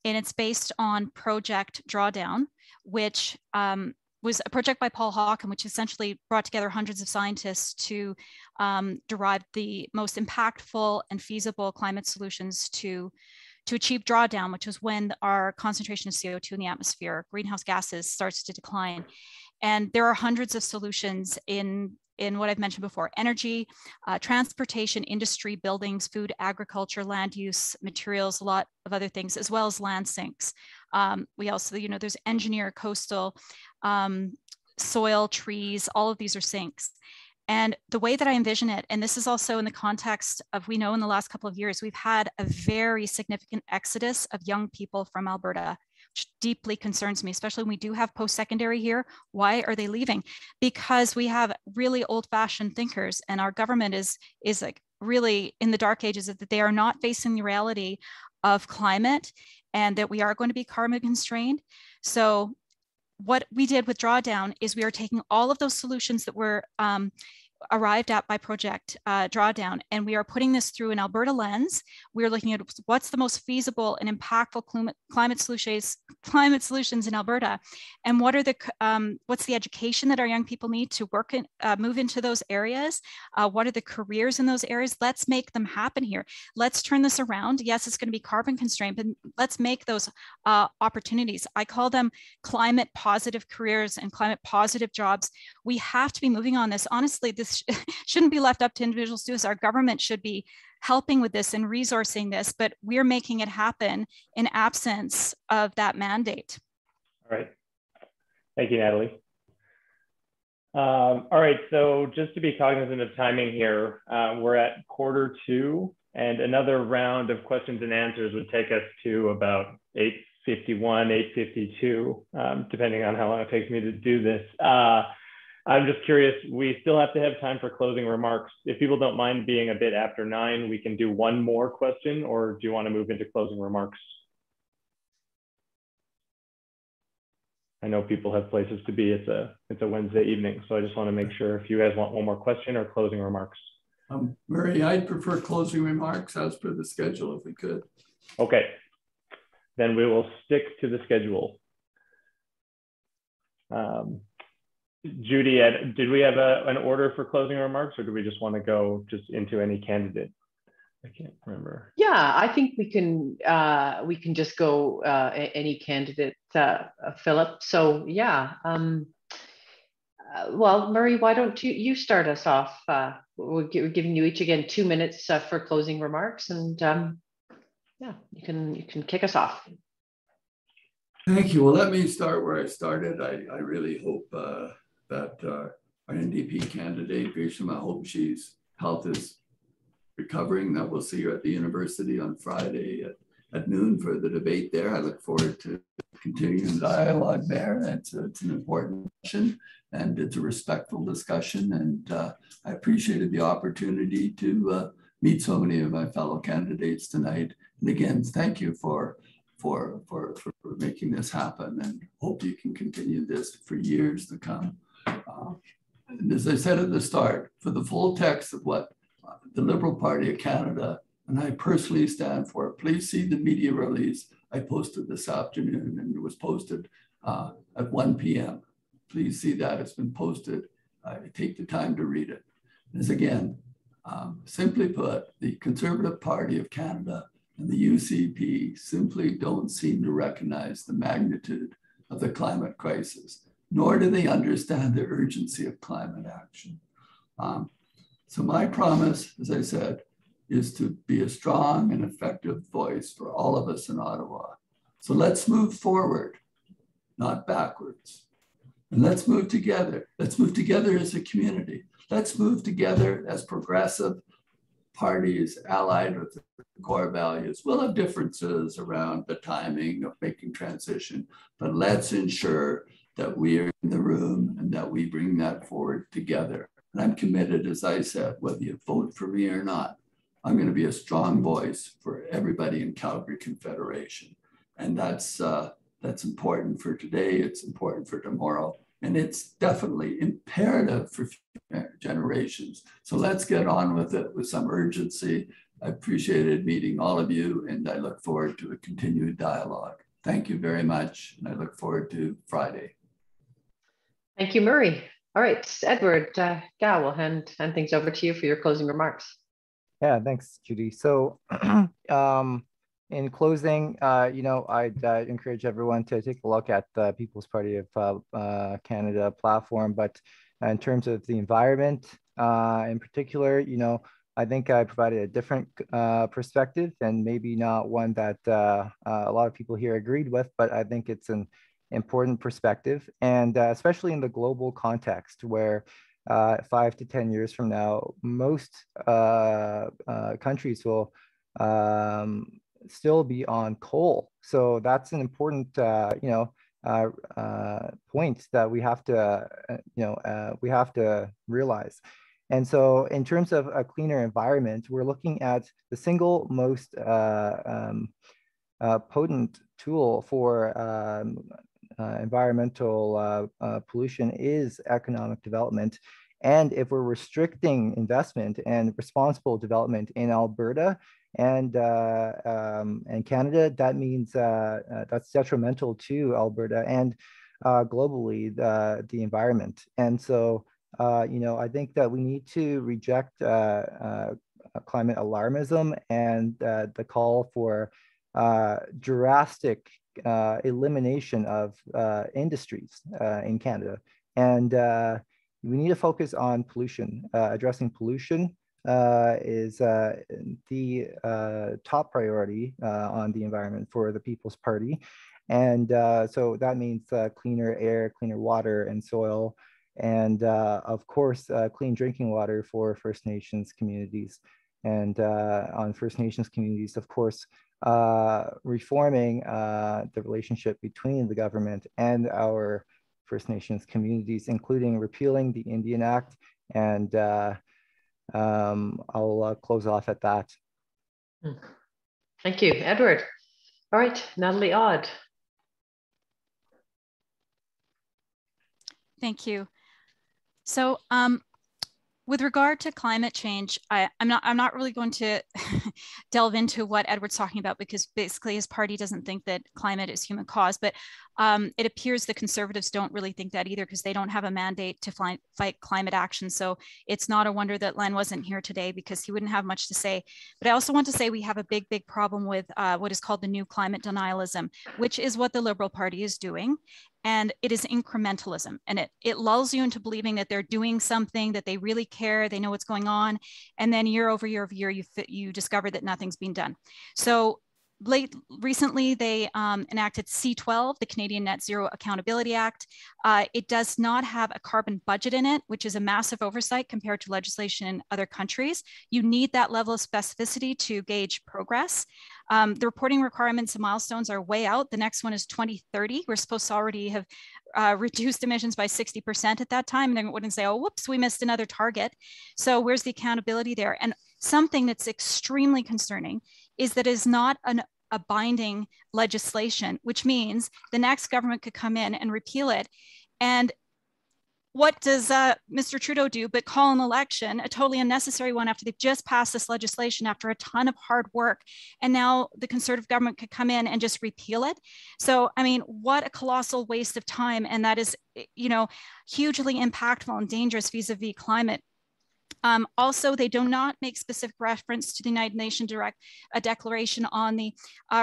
And it's based on Project Drawdown, which was a project by Paul Hawken, which essentially brought together hundreds of scientists to derive the most impactful and feasible climate solutions to achieve drawdown, which is when our concentration of CO2 in the atmosphere, greenhouse gases, starts to decline. And there are hundreds of solutions in what I've mentioned before: energy, transportation, industry, buildings, food, agriculture, land use, materials, a lot of other things, as well as land sinks. We also, you know, there's engineer, coastal, soil, trees, all of these are sinks. And the way that I envision it, and this is also in the context of, we know in the last couple of years, we've had a very significant exodus of young people from Alberta, which deeply concerns me, especially when we do have post-secondary here. Why are they leaving? Because we have really old-fashioned thinkers, and our government is like really in the dark ages, that they are not facing the reality of climate and that we are going to be carbon constrained. So what we did with Drawdown is we are taking all of those solutions that were arrived at by Project Drawdown, and we are putting this through an Alberta lens. We're looking at what's the most feasible and impactful climate solutions in Alberta, and what are the what's the education that our young people need to work in, move into those areas, what are the careers in those areas. Let's make them happen here. Let's turn this around. Yes, it's going to be carbon constrained, but let's make those opportunities. I call them climate positive careers and climate positive jobs. We have to be moving on this. Honestly, this shouldn't be left up to individuals to us. Our government should be helping with this and resourcing this, but we're making it happen in absence of that mandate. All right. Thank you, Natalie. All right, so just to be cognizant of timing here, we're at 1:45, and another round of questions and answers would take us to about 8:51, 8:52, depending on how long it takes me to do this. I'm just curious, we still have to have time for closing remarks. If people don't mind being a bit after 9, we can do one more question, or do you want to move into closing remarks? I know people have places to be. It's a Wednesday evening, so I just want to make sure if you guys want one more question or closing remarks. Murray, I'd prefer closing remarks as per the schedule if we could. Okay, then we will stick to the schedule. Judy, did we have an order for closing remarks, or do we just want to go just into any candidate? I can't remember. Yeah, I think we can just go any candidate, Philip. So yeah, well, Murray, why don't you start us off? We're giving you each again 2 minutes for closing remarks, and yeah, you can kick us off. Thank you. Well, let me start where I started. I really hope that our NDP candidate, Grisham, I hope she's health is recovering, that we'll see her at the university on Friday at noon for the debate there. I look forward to continuing the dialogue there. It's an important question, and it's a respectful discussion. And I appreciated the opportunity to meet so many of my fellow candidates tonight. And again, thank you for making this happen, and hope you can continue this for years to come. And as I said at the start, for the full text of what the Liberal Party of Canada and I personally stand for, please see the media release I posted this afternoon, and it was posted at 1 p.m. please see that. It's been posted. Take the time to read it. This again, simply put, the Conservative Party of Canada and the UCP simply don't seem to recognize the magnitude of the climate crisis, nor do they understand the urgency of climate action. So my promise, as I said, is to be a strong and effective voice for all of us in Ottawa. So let's move forward, not backwards. And let's move together. Let's move together as a community. Let's move together as progressive parties allied with the core values. We'll have differences around the timing of making transition, but let's ensure that we are in the room and that we bring that forward together. And I'm committed, as I said, whether you vote for me or not, I'm going to be a strong voice for everybody in Calgary Confederation. And that's important for today, it's important for tomorrow, and it's definitely imperative for future generations. So let's get on with it with some urgency. I appreciated meeting all of you, and I look forward to a continued dialogue. Thank you very much, and I look forward to Friday. Thank you, Murray. All right, Edward Gao, we'll hand things over to you for your closing remarks. Yeah, thanks, Judy. So, in closing, you know, I'd encourage everyone to take a look at the People's Party of Canada platform. But in terms of the environment in particular, you know, I think I provided a different perspective, and maybe not one that a lot of people here agreed with, but I think it's an important perspective. And especially in the global context where 5 to 10 years from now, most countries will still be on coal. So that's an important, you know, point that we have to, you know, we have to realize. And so in terms of a cleaner environment, we're looking at the single most potent tool for environmental pollution is economic development. And if we're restricting investment and responsible development in Alberta and Canada, that means that's detrimental to Alberta and globally the environment. And so, you know, I think that we need to reject climate alarmism and the call for drastic elimination of industries in Canada. And we need to focus on pollution. Addressing pollution is the top priority on the environment for the People's Party. And so that means cleaner air, cleaner water and soil, and of course, clean drinking water for First Nations communities. And on First Nations communities, of course, reforming the relationship between the government and our First Nations communities, including repealing the Indian Act. And I'll close off at that. Thank you, Edward. All right, Natalie Odd. Thank you. So with regard to climate change, I'm not really going to delve into what Edward's talking about, because basically his party doesn't think that climate is human caused, but it appears the Conservatives don't really think that either, because they don't have a mandate to fight climate action. So it's not a wonder that Len wasn't here today, because he wouldn't have much to say. But I also want to say we have a big, big problem with what is called the new climate denialism, which is what the Liberal Party is doing. And it is incrementalism, and it lulls you into believing that they're doing something, that they really care, they know what's going on. And then year over year over year, you discover that nothing's being done. So recently they enacted C12, the Canadian Net Zero Accountability Act. It does not have a carbon budget in it, which is a massive oversight compared to legislation in other countries. You need that level of specificity to gauge progress. The reporting requirements and milestones are way out. The next one is 2030. We're supposed to already have reduced emissions by 60% at that time. And then it wouldn't say, oh, whoops, we missed another target. So where's the accountability there? And something that's extremely concerning is that it is not a binding legislation, which means the next government could come in and repeal it. And what does Mr. Trudeau do but call an election, a totally unnecessary one, after they've just passed this legislation after a ton of hard work, and now the Conservative government could come in and just repeal it? So, I mean, what a colossal waste of time, and that is, you know, hugely impactful and dangerous vis-a-vis climate. Also, they do not make specific reference to the United Nations Declaration on the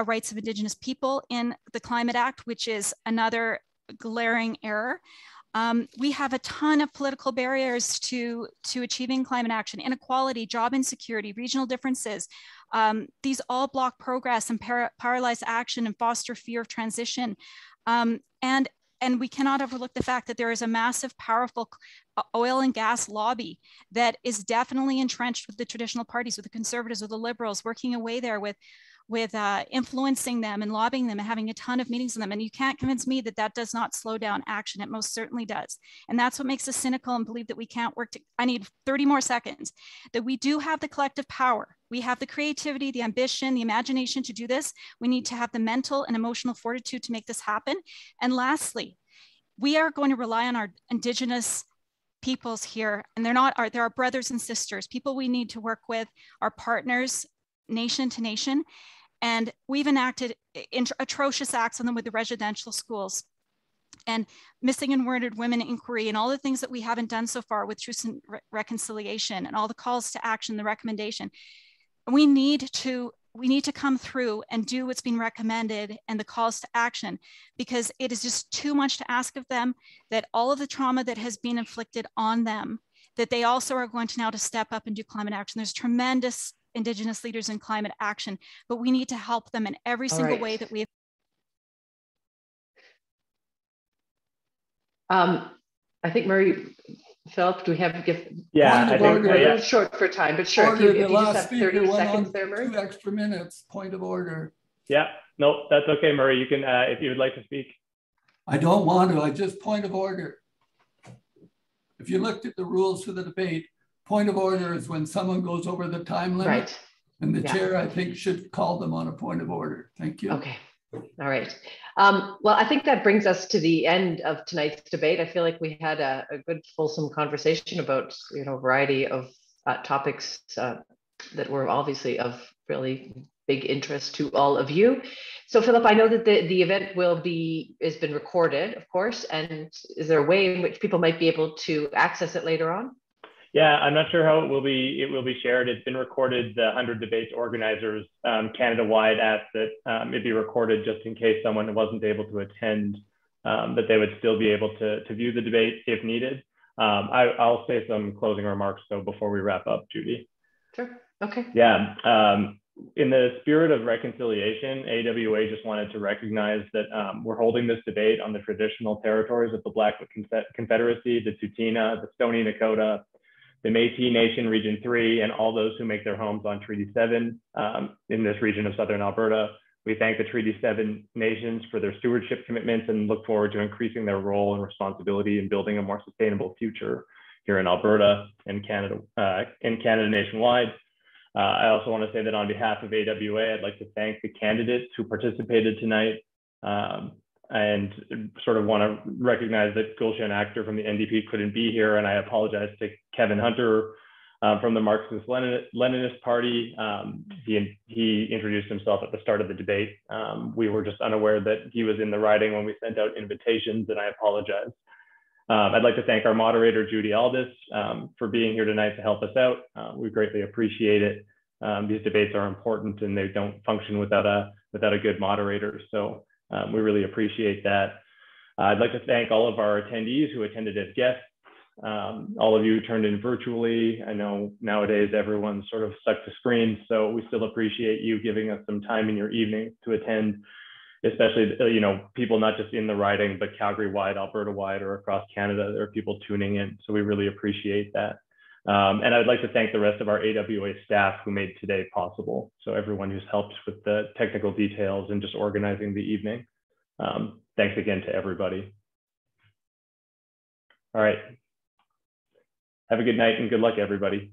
Rights of Indigenous People in the Climate Act, which is another glaring error. We have a ton of political barriers to achieving climate action: inequality, job insecurity, regional differences. These all block progress and paralyze action and foster fear of transition. And we cannot overlook the fact that there is a massive, powerful oil and gas lobby that is definitely entrenched with the traditional parties, with the Conservatives, with the Liberals, working away there with influencing them and lobbying them and having a ton of meetings with them. And you can't convince me that that does not slow down action. It most certainly does. And that's what makes us cynical and believe that we can't work. I need 30 more seconds. That we do have the collective power. We have the creativity, the ambition, the imagination to do this. We need to have the mental and emotional fortitude to make this happen. And lastly, we are going to rely on our Indigenous peoples here. And they're our brothers and sisters, people we need to work with, our partners, nation to nation. And we've enacted atrocious acts on them with the residential schools and missing and wounded women inquiry and all the things that we haven't done so far with truth and reconciliation and all the calls to action, the recommendation. We need to come through and do what's been recommended and the calls to action, because it is just too much to ask of them, that all of the trauma that has been inflicted on them, that they also are going to now to step up and do climate action. There's tremendous Indigenous leaders in climate action, but we need to help them in every single way that we. I think Marie, Philip, do we have I think we're short for time, but sure. Order, if you just have 30 seconds there, Marie. 2 extra minutes. Point of order. Yeah, no, that's okay, Marie. You can if you would like to speak. I don't want to. I just point of order. If you looked at the rules for the debate. Point of order is when someone goes over the time limit, right. And the chair, I think, should call them on a point of order. Thank you. Okay. All right. Well, I think that brings us to the end of tonight's debate. I feel like we had a good, fulsome conversation about, you know, a variety of topics that were obviously of really big interest to all of you. So, Philip, I know that the event has been recorded, of course. And is there a way in which people might be able to access it later on? Yeah, I'm not sure how it will be. It will be shared. It's been recorded. The 100 Debates organizers Canada-wide asked that it be recorded just in case someone wasn't able to attend, that they would still be able to view the debate if needed. I'll say some closing remarks, so before we wrap up, Judy. Sure. Okay. Yeah. In the spirit of reconciliation, AWA just wanted to recognize that we're holding this debate on the traditional territories of the Blackfoot Confederacy, the Tsuut'ina, the Stoney Nakota, the Métis Nation Region 3, and all those who make their homes on Treaty 7 in this region of Southern Alberta. We thank the Treaty 7 nations for their stewardship commitments and look forward to increasing their role and responsibility in building a more sustainable future here in Alberta and Canada nationwide. I also want to say that on behalf of AWA, I'd like to thank the candidates who participated tonight and sort of want to recognize that Gulshan Akhtar from the NDP couldn't be here, and I apologize to Kevin Hunter from the Marxist-Leninist Party. He introduced himself at the start of the debate. We were just unaware that he was in the riding when we sent out invitations, and I apologize. I'd like to thank our moderator, Judy Aldous, for being here tonight to help us out. We greatly appreciate it. These debates are important, and they don't function without a good moderator. So. We really appreciate that. I'd like to thank all of our attendees who attended as guests. All of you turned in virtually. I know nowadays everyone's sort of stuck to screens, so we still appreciate you giving us some time in your evening to attend, especially, you know, people not just in the riding, but Calgary-wide, Alberta-wide, or across Canada. There are people tuning in, so we really appreciate that. And I'd like to thank the rest of our AWA staff who made today possible. So everyone who's helped with the technical details and just organizing the evening. Thanks again to everybody. All right. Have a good night and good luck, everybody.